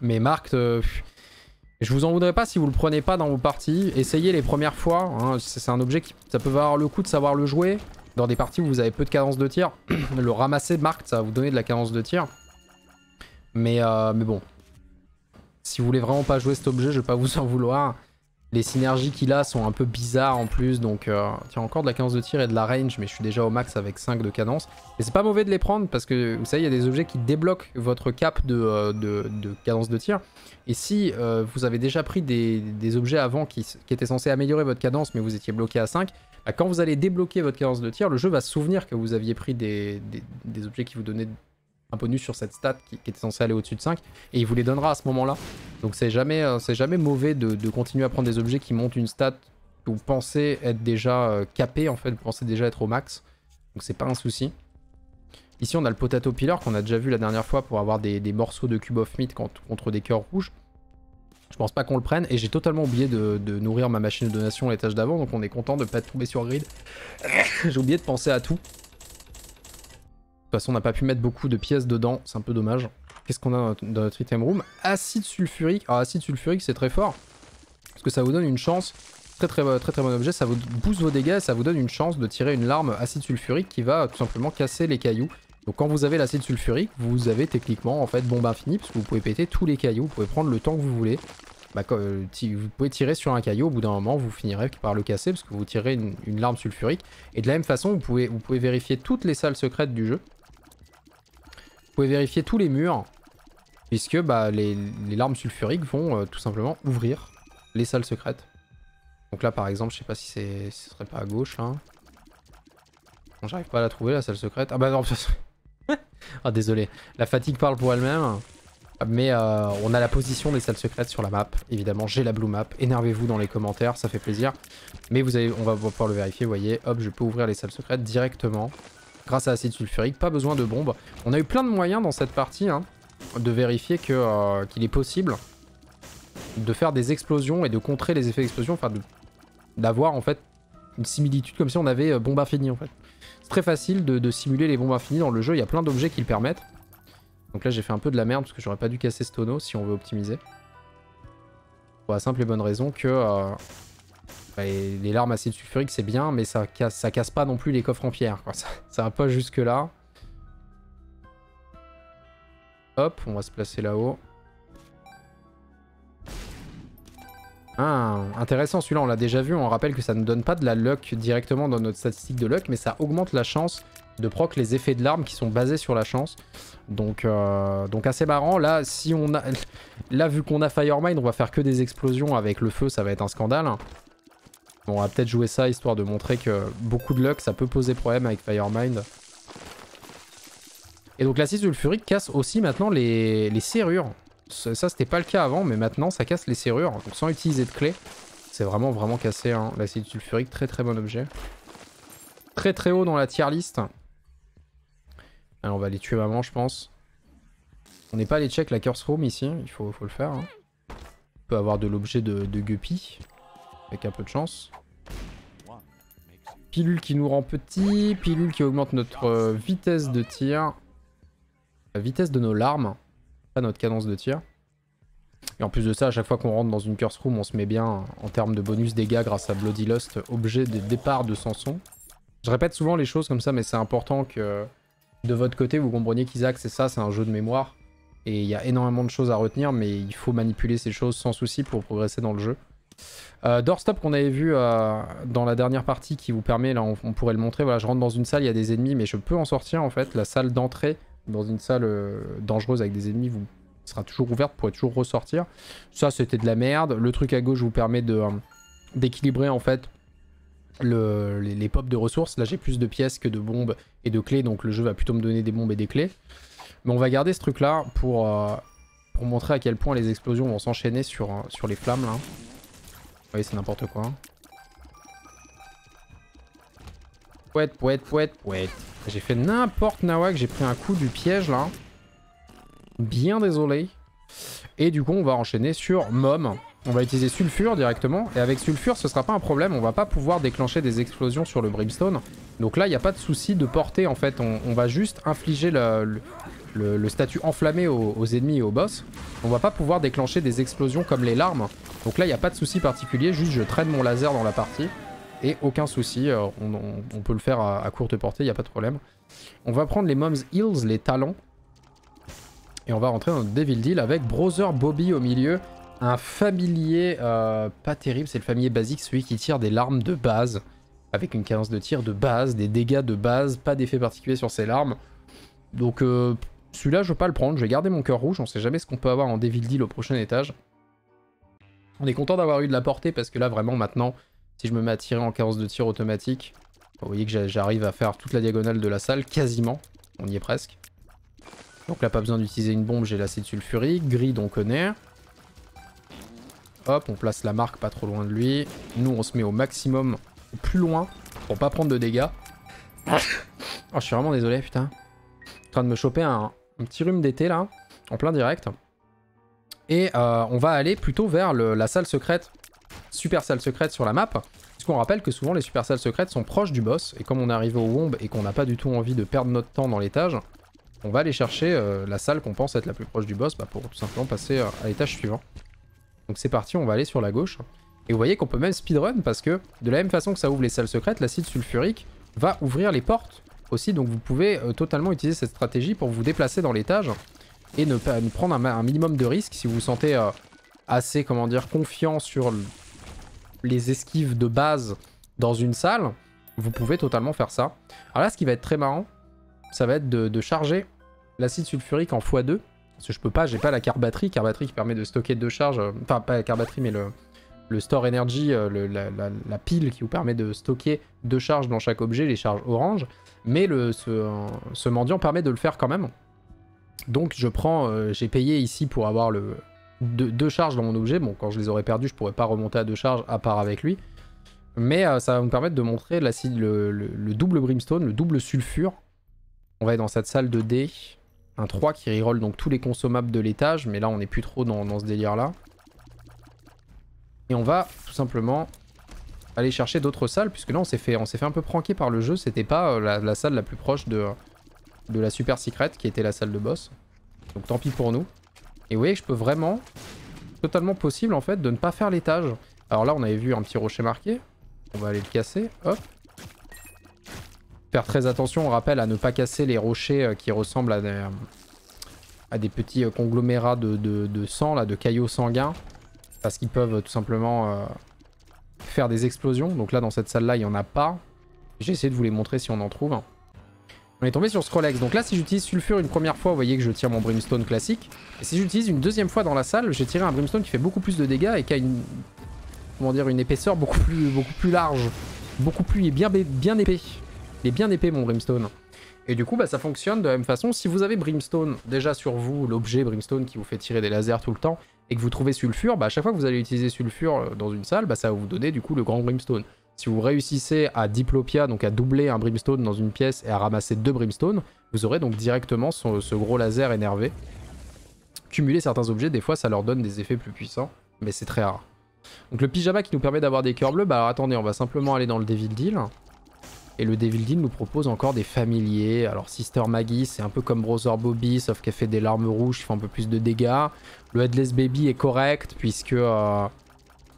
Mais Marked... Euh, je vous en voudrais pas si vous le prenez pas dans vos parties. Essayez les premières fois. Hein. C'est un objet qui ça peut valoir le coup de savoir le jouer. Dans des parties où vous avez peu de cadence de tir, le ramasser de Marked, ça va vous donner de la cadence de tir. Mais, euh, mais bon. Si vous voulez vraiment pas jouer cet objet, je vais pas vous en vouloir. Les synergies qu'il a sont un peu bizarres en plus. Donc, euh, tiens, encore de la cadence de tir et de la range, mais je suis déjà au max avec cinq de cadence. Et c'est pas mauvais de les prendre parce que vous savez, il y a des objets qui débloquent votre cap de, euh, de, de cadence de tir. Et si euh, vous avez déjà pris des, des objets avant qui, qui étaient censés améliorer votre cadence mais vous étiez bloqué à cinq, bah quand vous allez débloquer votre cadence de tir, le jeu va se souvenir que vous aviez pris des, des, des objets qui vous donnaient un bonus sur cette stat qui, qui était censé aller au-dessus de cinq et il vous les donnera à ce moment-là. Donc c'est jamais, euh, c'est jamais mauvais de, de continuer à prendre des objets qui montent une stat que vous pensez être déjà euh, capé en fait, vous pensez déjà être au max. Donc c'est pas un souci. Ici on a le potato pillar qu'on a déjà vu la dernière fois pour avoir des, des morceaux de cube of meat contre, contre des cœurs rouges. Je pense pas qu'on le prenne et j'ai totalement oublié de, de nourrir ma machine de donation l'étage d'avant donc on est content de pas être tombé sur grid. J'ai oublié de penser à tout. De toute façon on n'a pas pu mettre beaucoup de pièces dedans, c'est un peu dommage. Qu'est-ce qu'on a dans notre, dans notre item room? Acide sulfurique. Alors acide sulfurique c'est très fort parce que ça vous donne une chance, très très très, très, très bon objet, ça vous booste vos dégâts et ça vous donne une chance de tirer une larme acide sulfurique qui va tout simplement casser les cailloux. Donc quand vous avez l'acide sulfurique, vous avez techniquement en fait bombe infinie parce que vous pouvez péter tous les cailloux, vous pouvez prendre le temps que vous voulez. Bah, vous pouvez tirer sur un caillou, au bout d'un moment vous finirez par le casser parce que vous tirez une, une larme sulfurique. Et de la même façon, vous pouvez, vous pouvez vérifier toutes les salles secrètes du jeu. Vous pouvez vérifier tous les murs puisque bah, les, les larmes sulfuriques vont euh, tout simplement ouvrir les salles secrètes. Donc là par exemple, je sais pas si, c'est, si ce serait pas à gauche là. Bon, j'arrive pas à la trouver la salle secrète. Ah bah non, ça... Ah désolé, la fatigue parle pour elle-même. Mais euh, on a la position des salles secrètes sur la map. Évidemment j'ai la blue map, énervez-vous dans les commentaires, ça fait plaisir. Mais vous avez, on va pouvoir le vérifier, vous voyez, hop je peux ouvrir les salles secrètes directement. Grâce à l'acide sulfurique, pas besoin de bombe. On a eu plein de moyens dans cette partie hein, de vérifier que, euh, qu'il est possible de faire des explosions et de contrer les effets d'explosion. Enfin d'avoir en fait une similitude comme si on avait bombe infinie en fait. C'est très facile de, de simuler les bombes infinies dans le jeu, il y a plein d'objets qui le permettent. Donc là j'ai fait un peu de la merde parce que j'aurais pas dû casser ce tonneau si on veut optimiser. Pour la simple et bonne raison que euh, bah, les larmes acides sulfuriques c'est bien, mais ça casse, ça casse pas non plus les coffres en pierre, quoi. Ça, ça va pas jusque là. Hop, on va se placer là-haut. Ah, intéressant celui-là, on l'a déjà vu, on rappelle que ça ne donne pas de la luck directement dans notre statistique de luck, mais ça augmente la chance de proc les effets de l'arme qui sont basés sur la chance. Donc, euh, donc assez marrant, là, si on a... là vu qu'on a Fire Mind, on va faire que des explosions avec le feu, ça va être un scandale. Bon, on va peut-être jouer ça histoire de montrer que beaucoup de luck, ça peut poser problème avec Fire Mind. Et donc l'acide sulfurique casse aussi maintenant les, les serrures. Ça, ça c'était pas le cas avant, mais maintenant ça casse les serrures, donc sans utiliser de clé. C'est vraiment vraiment cassé, hein. L'acide sulfurique, très très bon objet. Très très haut dans la tier list. Alors on va aller tuer maman je pense. On n'est pas allé check la curse room ici, il faut, faut le faire, hein. On peut avoir de l'objet de, de guppy, avec un peu de chance. Pilule qui nous rend petit, pilule qui augmente notre vitesse de tir. La vitesse de nos larmes, pas notre cadence de tir. Et en plus de ça, à chaque fois qu'on rentre dans une curse room, on se met bien en termes de bonus dégâts grâce à Bloody Lust, objet des départs de Samson. Je répète souvent les choses comme ça, mais c'est important que de votre côté, vous compreniez qu'Isaac, c'est ça, c'est un jeu de mémoire. Et il y a énormément de choses à retenir, mais il faut manipuler ces choses sans souci pour progresser dans le jeu. Euh, Doorstop qu'on avait vu euh, dans la dernière partie qui vous permet, là on, on pourrait le montrer, voilà, je rentre dans une salle, il y a des ennemis, mais je peux en sortir en fait, la salle d'entrée. Dans une salle euh, dangereuse avec des ennemis, vous sera toujours ouverte pour toujours ressortir. Ça, c'était de la merde. Le truc à gauche vous permet de euh, d'équilibrer en fait le, les, les pops de ressources. Là, j'ai plus de pièces que de bombes et de clés, donc le jeu va plutôt me donner des bombes et des clés. Mais on va garder ce truc-là pour euh, pour montrer à quel point les explosions vont s'enchaîner sur euh, sur les flammes là. Vous voyez, c'est n'importe quoi. Pouette, pouette, pouette, pouette. J'ai fait n'importe nawak, j'ai pris un coup du piège là. Bien désolé. Et du coup on va enchaîner sur Mom. On va utiliser Sulfur directement. Et avec Sulfur ce sera pas un problème, on va pas pouvoir déclencher des explosions sur le Brimstone. Donc là il n'y a pas de souci de portée en fait. On, on va juste infliger le, le, le, le statut enflammé aux, aux ennemis et aux boss. On va pas pouvoir déclencher des explosions comme les larmes. Donc là il n'y a pas de souci particulier, juste je traîne mon laser dans la partie. Et aucun souci, on, on, on peut le faire à, à courte portée, il n'y a pas de problème. On va prendre les Mom's Heels, les talons. Et on va rentrer dans notre Devil Deal avec Brother Bobby au milieu. Un familier euh, pas terrible, c'est le familier basique, celui qui tire des larmes de base. Avec une cadence de tir de base, des dégâts de base, pas d'effet particulier sur ses larmes. Donc euh, celui-là je ne veux pas le prendre, je vais garder mon cœur rouge, on ne sait jamais ce qu'on peut avoir en Devil Deal au prochain étage. On est content d'avoir eu de la portée parce que là vraiment maintenant... Si je me mets à tirer en cadence de tir automatique, vous voyez que j'arrive à faire toute la diagonale de la salle, quasiment. On y est presque. Donc là, pas besoin d'utiliser une bombe, j'ai l'acide sulfurique. Grid, on connaît. Hop, on place la marque pas trop loin de lui. Nous, on se met au maximum, plus loin, pour pas prendre de dégâts. Oh, je suis vraiment désolé, putain. En train de me choper un, un petit rhume d'été, là, en plein direct. Et euh, on va aller plutôt vers le, la salle secrète. Super salle secrète sur la map, parce qu'on rappelle que souvent les super salles secrètes sont proches du boss, et comme on est arrivé au womb et qu'on n'a pas du tout envie de perdre notre temps dans l'étage, on va aller chercher euh, la salle qu'on pense être la plus proche du boss bah, pour tout simplement passer euh, à l'étage suivant. Donc c'est parti, on va aller sur la gauche, et vous voyez qu'on peut même speedrun parce que de la même façon que ça ouvre les salles secrètes, l'acide sulfurique va ouvrir les portes aussi, donc vous pouvez euh, totalement utiliser cette stratégie pour vous déplacer dans l'étage et ne pas ne prendre un, un minimum de risque si vous vous sentez euh, assez, comment dire, confiant sur le les esquives de base dans une salle, vous pouvez totalement faire ça. Alors là, ce qui va être très marrant, ça va être de, de charger l'acide sulfurique en fois deux. Parce que je peux pas, j'ai pas la carte batterie. Carte batterie qui permet de stocker deux charges. Enfin, pas la carte batterie, mais le, le store energy, le, la, la, la pile qui vous permet de stocker deux charges dans chaque objet, les charges orange. Mais le, ce, ce mendiant permet de le faire quand même. Donc je prends, euh, j'ai payé ici pour avoir le... De, deux charges dans mon objet, bon quand je les aurais perdues je pourrais pas remonter à deux charges à part avec lui, mais euh, ça va me permettre de montrer l'acide, le, le, le double brimstone, le double sulfure. On va être dans cette salle de D, un trois qui reroll donc tous les consommables de l'étage, mais là on n'est plus trop dans, dans ce délire là. Et on va tout simplement aller chercher d'autres salles, puisque là on s'est fait, on s'est fait un peu pranker par le jeu. C'était pas la, la salle la plus proche de, de la super secrète qui était la salle de boss. Donc tant pis pour nous. Et vous voyez que je peux vraiment, totalement possible en fait, de ne pas faire l'étage. Alors là on avait vu un petit rocher marqué. On va aller le casser, hop. Faire très attention, on rappelle, à ne pas casser les rochers qui ressemblent à des, à des petits conglomérats de, de, de sang, là, de caillots sanguins. Parce qu'ils peuvent tout simplement euh, faire des explosions. Donc là dans cette salle là il n'y en a pas. J'ai essayé de vous les montrer si on en trouve. On est tombé sur Scrollex. Donc là si j'utilise Sulfur une première fois, vous voyez que je tire mon Brimstone classique. Et si j'utilise une deuxième fois dans la salle, j'ai tiré un Brimstone qui fait beaucoup plus de dégâts et qui a une, comment dire, une épaisseur beaucoup plus, beaucoup plus large. Beaucoup plus et bien, bien épais. Il est bien épais mon Brimstone. Et du coup bah, ça fonctionne de la même façon. Si vous avez Brimstone déjà sur vous, l'objet Brimstone qui vous fait tirer des lasers tout le temps, et que vous trouvez Sulfur, bah à chaque fois que vous allez utiliser Sulfur dans une salle, bah ça va vous donner du coup le grand Brimstone. Si vous réussissez à Diplopia, donc à doubler un Brimstone dans une pièce et à ramasser deux Brimstones, vous aurez donc directement son, ce gros laser énervé. Cumuler certains objets, des fois ça leur donne des effets plus puissants, mais c'est très rare. Donc le pyjama qui nous permet d'avoir des cœurs bleus, bah alors attendez, on va simplement aller dans le Devil Deal. Et le Devil Deal nous propose encore des familiers. Alors Sister Maggie, c'est un peu comme Brother Bobby, sauf qu'elle fait des larmes rouges, qui fait un peu plus de dégâts. Le Headless Baby est correct, puisque euh,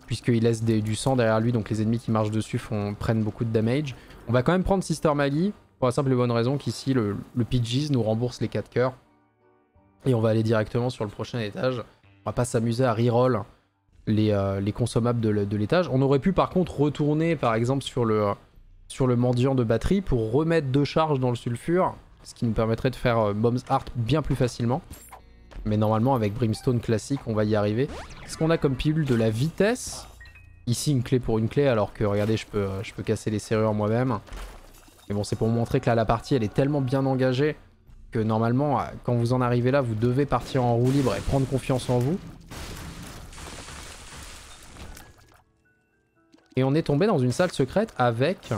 puisqu'il laisse des, du sang derrière lui, donc les ennemis qui marchent dessus font, prennent beaucoup de damage. On va quand même prendre Sister Maggie, pour la simple et bonne raison qu'ici, le, le Pidgeys nous rembourse les quatre cœurs. Et on va aller directement sur le prochain étage. On va pas s'amuser à reroll les, euh, les consommables de l'étage. On aurait pu par contre retourner par exemple sur le... sur le mendiant de batterie pour remettre deux charges dans le sulfure, ce qui nous permettrait de faire euh, Mom's Heart bien plus facilement. Mais normalement avec Brimstone classique on va y arriver. Qu'est-ce qu'on a comme pilule de la vitesse? Ici une clé pour une clé, alors que regardez je peux, euh, je peux casser les serrures moi-même. Mais bon, c'est pour montrer que là la partie elle est tellement bien engagée que normalement quand vous en arrivez là vous devez partir en roue libre et prendre confiance en vous. Et on est tombé dans une salle secrète avec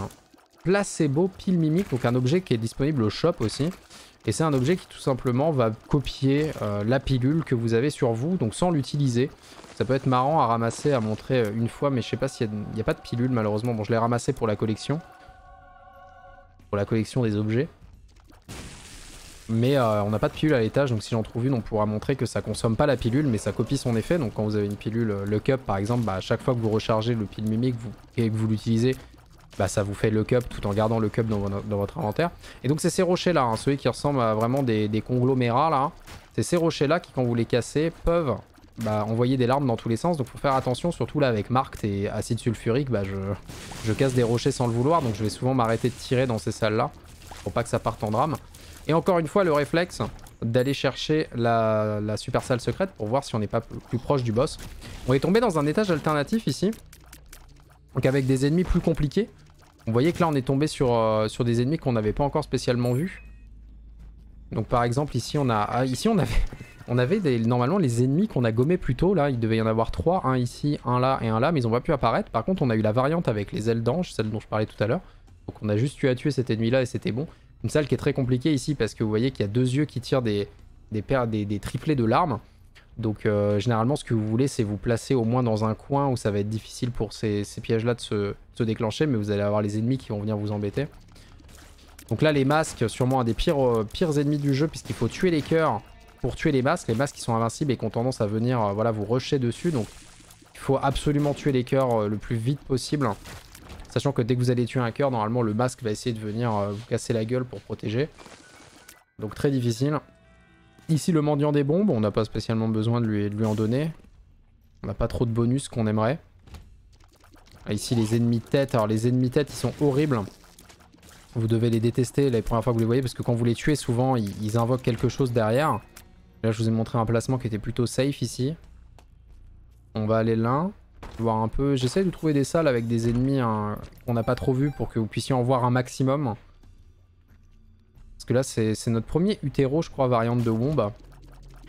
placebo pile mimique, donc un objet qui est disponible au shop aussi. Et c'est un objet qui tout simplement va copier euh, la pilule que vous avez sur vous, donc sans l'utiliser. Ça peut être marrant à ramasser, à montrer une fois, mais je sais pas s'il n'y a, a pas de pilule malheureusement. Bon, je l'ai ramassé pour la collection. Pour la collection des objets. Mais euh, on n'a pas de pilule à l'étage, donc si j'en trouve une, on pourra montrer que ça consomme pas la pilule, mais ça copie son effet. Donc quand vous avez une pilule euh, Lock Up par exemple, bah, à chaque fois que vous rechargez le pile mimique vous, et que vous l'utilisez, bah, ça vous fait Lock Up tout en gardant Lock Up dans, dans votre inventaire. Et donc c'est ces rochers là, hein, celui qui ressemble à vraiment des, des conglomérats là. Hein. C'est ces rochers là qui quand vous les cassez peuvent bah, envoyer des larmes dans tous les sens. Donc faut faire attention, surtout là avec Marked et acide sulfurique, bah, je, je casse des rochers sans le vouloir. Donc je vais souvent m'arrêter de tirer dans ces salles là pour pas que ça parte en drame. Et encore une fois, le réflexe d'aller chercher la, la super salle secrète pour voir si on n'est pas plus proche du boss. On est tombé dans un étage alternatif ici. Donc avec des ennemis plus compliqués. Vous voyez que là, on est tombé sur, euh, sur des ennemis qu'on n'avait pas encore spécialement vus. Donc par exemple, ici, on a... Ah, ici, on avait, on avait des, normalement les ennemis qu'on a gommés plus tôt. Là, il devait y en avoir trois. Un ici, un là et un là. Mais ils n'ont pas pu apparaître. Par contre, on a eu la variante avec les ailes d'ange, celle dont je parlais tout à l'heure. Donc on a juste eu à tuer cet ennemi-là et c'était bon. Une salle qui est très compliquée ici parce que vous voyez qu'il y a deux yeux qui tirent des, des, paires, des, des triplés de larmes. Donc euh, généralement ce que vous voulez c'est vous placer au moins dans un coin où ça va être difficile pour ces, ces pièges là de se, de se déclencher. Mais vous allez avoir les ennemis qui vont venir vous embêter. Donc là les masques, sûrement un des pires, euh, pires ennemis du jeu puisqu'il faut tuer les cœurs pour tuer les masques. Les masques qui sont invincibles et qui ont tendance à venir euh, voilà, vous rusher dessus. Donc il faut absolument tuer les cœurs euh, le plus vite possible. Sachant que dès que vous allez tuer un cœur, normalement le masque va essayer de venir euh, vous casser la gueule pour protéger. Donc très difficile. Ici le mendiant des bombes, on n'a pas spécialement besoin de lui, de lui en donner. On n'a pas trop de bonus qu'on aimerait. Ah, ici les ennemis tête, alors les ennemis tête ils sont horribles. Vous devez les détester la première fois que vous les voyez parce que quand vous les tuez souvent ils, ils invoquent quelque chose derrière. Là je vous ai montré un placement qui était plutôt safe ici. On va aller là. Voir un peu, j'essaie de trouver des salles avec des ennemis hein, qu'on n'a pas trop vu pour que vous puissiez en voir un maximum. Parce que là c'est notre premier utéro je crois, variante de Womb.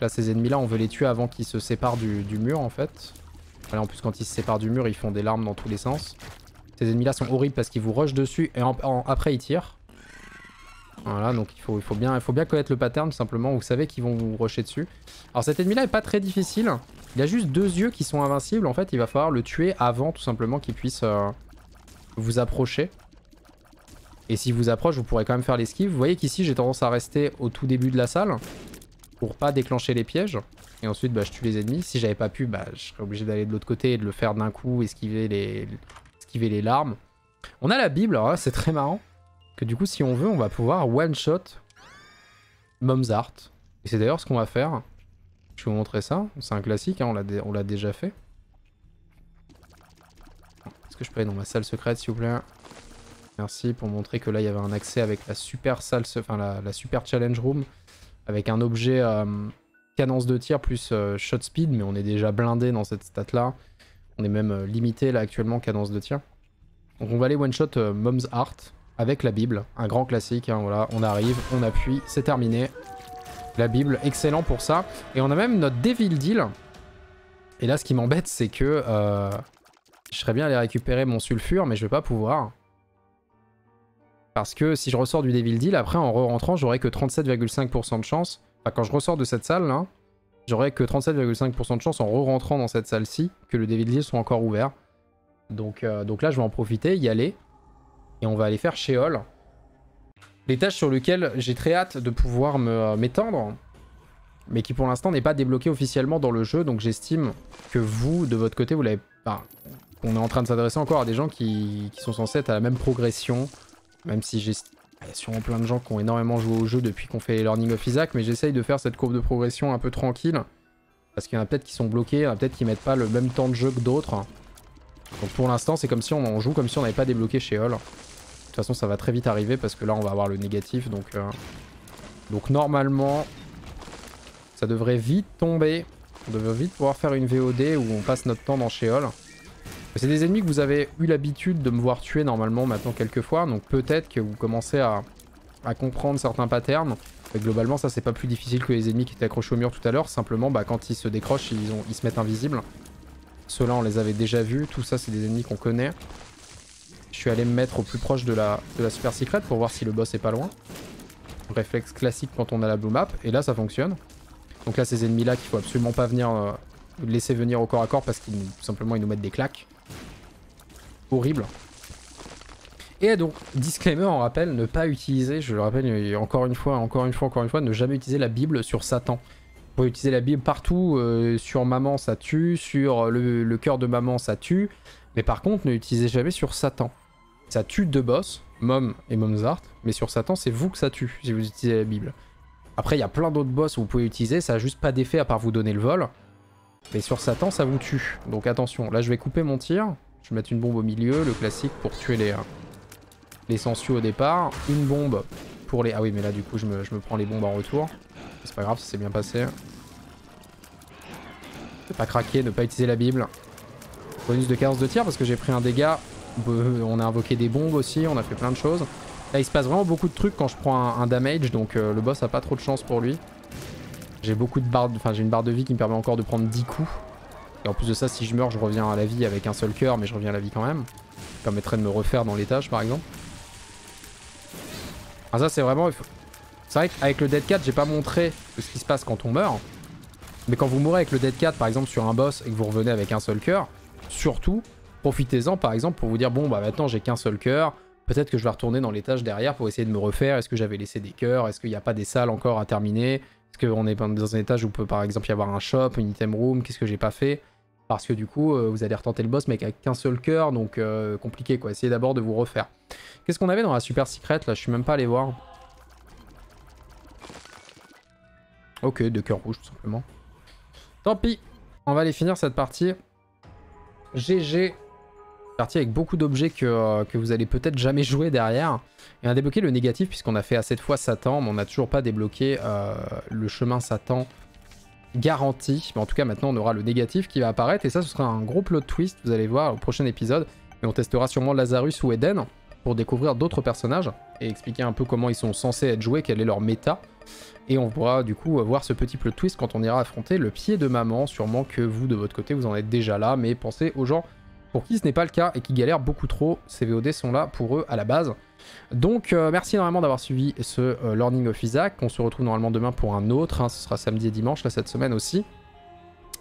Là ces ennemis là on veut les tuer avant qu'ils se séparent du, du mur en fait. Voilà, en plus quand ils se séparent du mur ils font des larmes dans tous les sens. Ces ennemis là sont horribles parce qu'ils vous rushent dessus et en, en, après ils tirent. Voilà, donc il faut, il, faut bien, il faut bien connaître le pattern tout simplement, vous savez qu'ils vont vous rusher dessus. Alors cet ennemi là est pas très difficile, il a juste deux yeux qui sont invincibles en fait, il va falloir le tuer avant tout simplement qu'il puisse, euh, vous approcher. Et si vous approche, vous pourrez quand même faire l'esquive. Vous voyez qu'ici, j'ai tendance à rester au tout début de la salle pour pas déclencher les pièges. Et ensuite, bah, je tue les ennemis. Si j'avais pas pu, bah, je serais obligé d'aller de l'autre côté et de le faire d'un coup, esquiver les, esquiver les larmes. On a la Bible, alors là, c'est très marrant. Que du coup, si on veut, on va pouvoir one-shot Mom's Heart. Et c'est d'ailleurs ce qu'on va faire. Je vais vous montrer ça. C'est un classique, hein, on l'a déjà fait. Est-ce que je peux aller dans ma salle secrète, s'il vous plaît? Merci pour montrer que là il y avait un accès avec la super salle, enfin la, la super challenge room avec un objet euh, cadence de tir plus euh, shot speed, mais on est déjà blindé dans cette stat là. On est même euh, limité là actuellement cadence de tir. Donc on va aller one shot euh, Mom's Heart avec la Bible, un grand classique. Hein, voilà, on arrive, on appuie, c'est terminé. La Bible, excellent pour ça. Et on a même notre Devil Deal. Et là ce qui m'embête c'est que euh, je serais bien allé récupérer mon sulfure, mais je vais pas pouvoir. Parce que si je ressors du Devil Deal, après en re-rentrant, j'aurai que trente-sept virgule cinq pour cent de chance. Enfin, quand je ressors de cette salle là, j'aurai que trente-sept virgule cinq pour cent de chance en re-rentrant dans cette salle-ci que le Devil Deal soit encore ouvert. Donc, euh, donc là, je vais en profiter, y aller. Et on va aller faire Sheol. Les tâches sur lesquelles j'ai très hâte de pouvoir m'étendre, mais qui pour l'instant n'est pas débloquée officiellement dans le jeu. Donc j'estime que vous, de votre côté, vous l'avez pas. Enfin, on est en train de s'adresser encore à des gens qui, qui sont censés être à la même progression. Même si j'ai sûrement plein de gens qui ont énormément joué au jeu depuis qu'on fait les Learning of Isaac, mais j'essaye de faire cette courbe de progression un peu tranquille. Parce qu'il y en a peut-être qui sont bloqués, il y en a peut-être qui mettent pas le même temps de jeu que d'autres. Donc pour l'instant, c'est comme si on en joue, comme si on n'avait pas débloqué Sheol. De toute façon, ça va très vite arriver parce que là, on va avoir le négatif. Donc, euh... donc normalement, ça devrait vite tomber. On devrait vite pouvoir faire une V O D où on passe notre temps dans Sheol. C'est des ennemis que vous avez eu l'habitude de me voir tuer normalement maintenant quelques fois, donc peut-être que vous commencez à, à comprendre certains patterns. Mais globalement ça c'est pas plus difficile que les ennemis qui étaient accrochés au mur tout à l'heure, simplement bah, quand ils se décrochent ils, ont, ils se mettent invisibles. Ceux-là on les avait déjà vus, tout ça c'est des ennemis qu'on connaît. Je suis allé me mettre au plus proche de la, de la super secrète pour voir si le boss est pas loin. Réflexe classique quand on a la blue map, et là ça fonctionne. Donc là ces ennemis là qu'il faut absolument pas venir euh, laisser venir au corps à corps parce qu'ils tout simplement ils nous mettent des claques. Horrible. Et donc, disclaimer en rappel, ne pas utiliser, je le rappelle encore une fois, encore une fois, encore une fois, ne jamais utiliser la Bible sur Satan. Vous pouvez utiliser la Bible partout, euh, sur maman ça tue, sur le, le cœur de maman ça tue, mais par contre ne l'utilisez jamais sur Satan. Ça tue deux boss, Mom et Mom's Heart, mais sur Satan c'est vous que ça tue si vous utilisez la Bible. Après il y a plein d'autres boss que vous pouvez utiliser, ça n'a juste pas d'effet à part vous donner le vol, mais sur Satan ça vous tue, donc attention. Là je vais couper mon tir. Je vais mettre une bombe au milieu, le classique pour tuer les, euh, les sensus au départ. Une bombe pour les... Ah oui, mais là, du coup, je me, je me prends les bombes en retour. C'est pas grave, ça s'est bien passé. Ne pas craquer, ne pas utiliser la Bible. Bonus de cadence de tir parce que j'ai pris un dégât. On a invoqué des bombes aussi, on a fait plein de choses. Là, il se passe vraiment beaucoup de trucs quand je prends un, un damage, donc euh, le boss a pas trop de chance pour lui. J'ai beaucoup de barres... Enfin, j'ai une barre de vie qui me permet encore de prendre dix coups. Et en plus de ça, si je meurs, je reviens à la vie avec un seul cœur, mais je reviens à la vie quand même. Ça permettrait de me refaire dans l'étage, par exemple. Ah ça, c'est vraiment... C'est vrai qu'avec le Dead Cat, j'ai pas montré ce qui se passe quand on meurt. Mais quand vous mourrez avec le Dead Cat, par exemple, sur un boss, et que vous revenez avec un seul cœur, surtout, profitez-en, par exemple, pour vous dire, bon, bah maintenant, j'ai qu'un seul cœur. Peut-être que je vais retourner dans l'étage derrière pour essayer de me refaire. Est-ce que j'avais laissé des cœurs? Est-ce qu'il n'y a pas des salles encore à terminer? Est-ce qu'on est dans un étage où peut par exemple y avoir un shop, une item room, qu'est-ce que j'ai pas fait? Parce que du coup, euh, vous allez retenter le boss mais avec qu'un seul cœur, donc euh, compliqué quoi. Essayez d'abord de vous refaire. Qu'est-ce qu'on avait dans la super secrète là? Je suis même pas allé voir. Ok, deux cœurs rouges tout simplement. Tant pis, on va aller finir cette partie. G G. Partie avec beaucoup d'objets que, euh, que vous allez peut-être jamais jouer derrière. Et on a débloqué le négatif puisqu'on a fait à cette fois Satan, mais on n'a toujours pas débloqué euh, le chemin Satan garanti. Mais en tout cas maintenant on aura le négatif qui va apparaître et ça ce sera un gros plot twist, vous allez voir au prochain épisode. Et on testera sûrement Lazarus ou Eden pour découvrir d'autres personnages et expliquer un peu comment ils sont censés être joués, quelle est leur méta. Et on pourra du coup voir ce petit plot twist quand on ira affronter le pied de maman, sûrement que vous de votre côté vous en êtes déjà là, mais pensez aux gens pour qui ce n'est pas le cas et qui galèrent beaucoup trop. Ces V O D sont là pour eux à la base. Donc euh, merci énormément d'avoir suivi ce euh, Learning of Isaac. On se retrouve normalement demain pour un autre, hein. Ce sera samedi et dimanche là cette semaine aussi.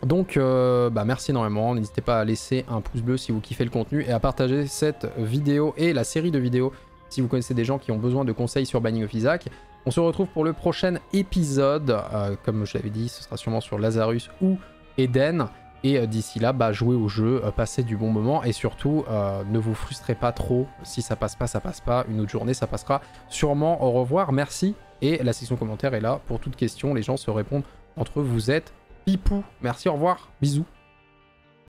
Donc euh, bah merci énormément, n'hésitez pas à laisser un pouce bleu si vous kiffez le contenu et à partager cette vidéo et la série de vidéos si vous connaissez des gens qui ont besoin de conseils sur Banning of Isaac. On se retrouve pour le prochain épisode, euh, comme je l'avais dit, ce sera sûrement sur Lazarus ou Eden. Et euh, d'ici là, bah, jouez au jeu, euh, passez du bon moment et surtout, euh, ne vous frustrez pas trop. Si ça passe pas, ça passe pas. Une autre journée, ça passera sûrement. Au revoir, merci. Et la section commentaire est là pour toute question. Les gens se répondent entre eux. Vous êtes pipou. Merci, au revoir. Bisous.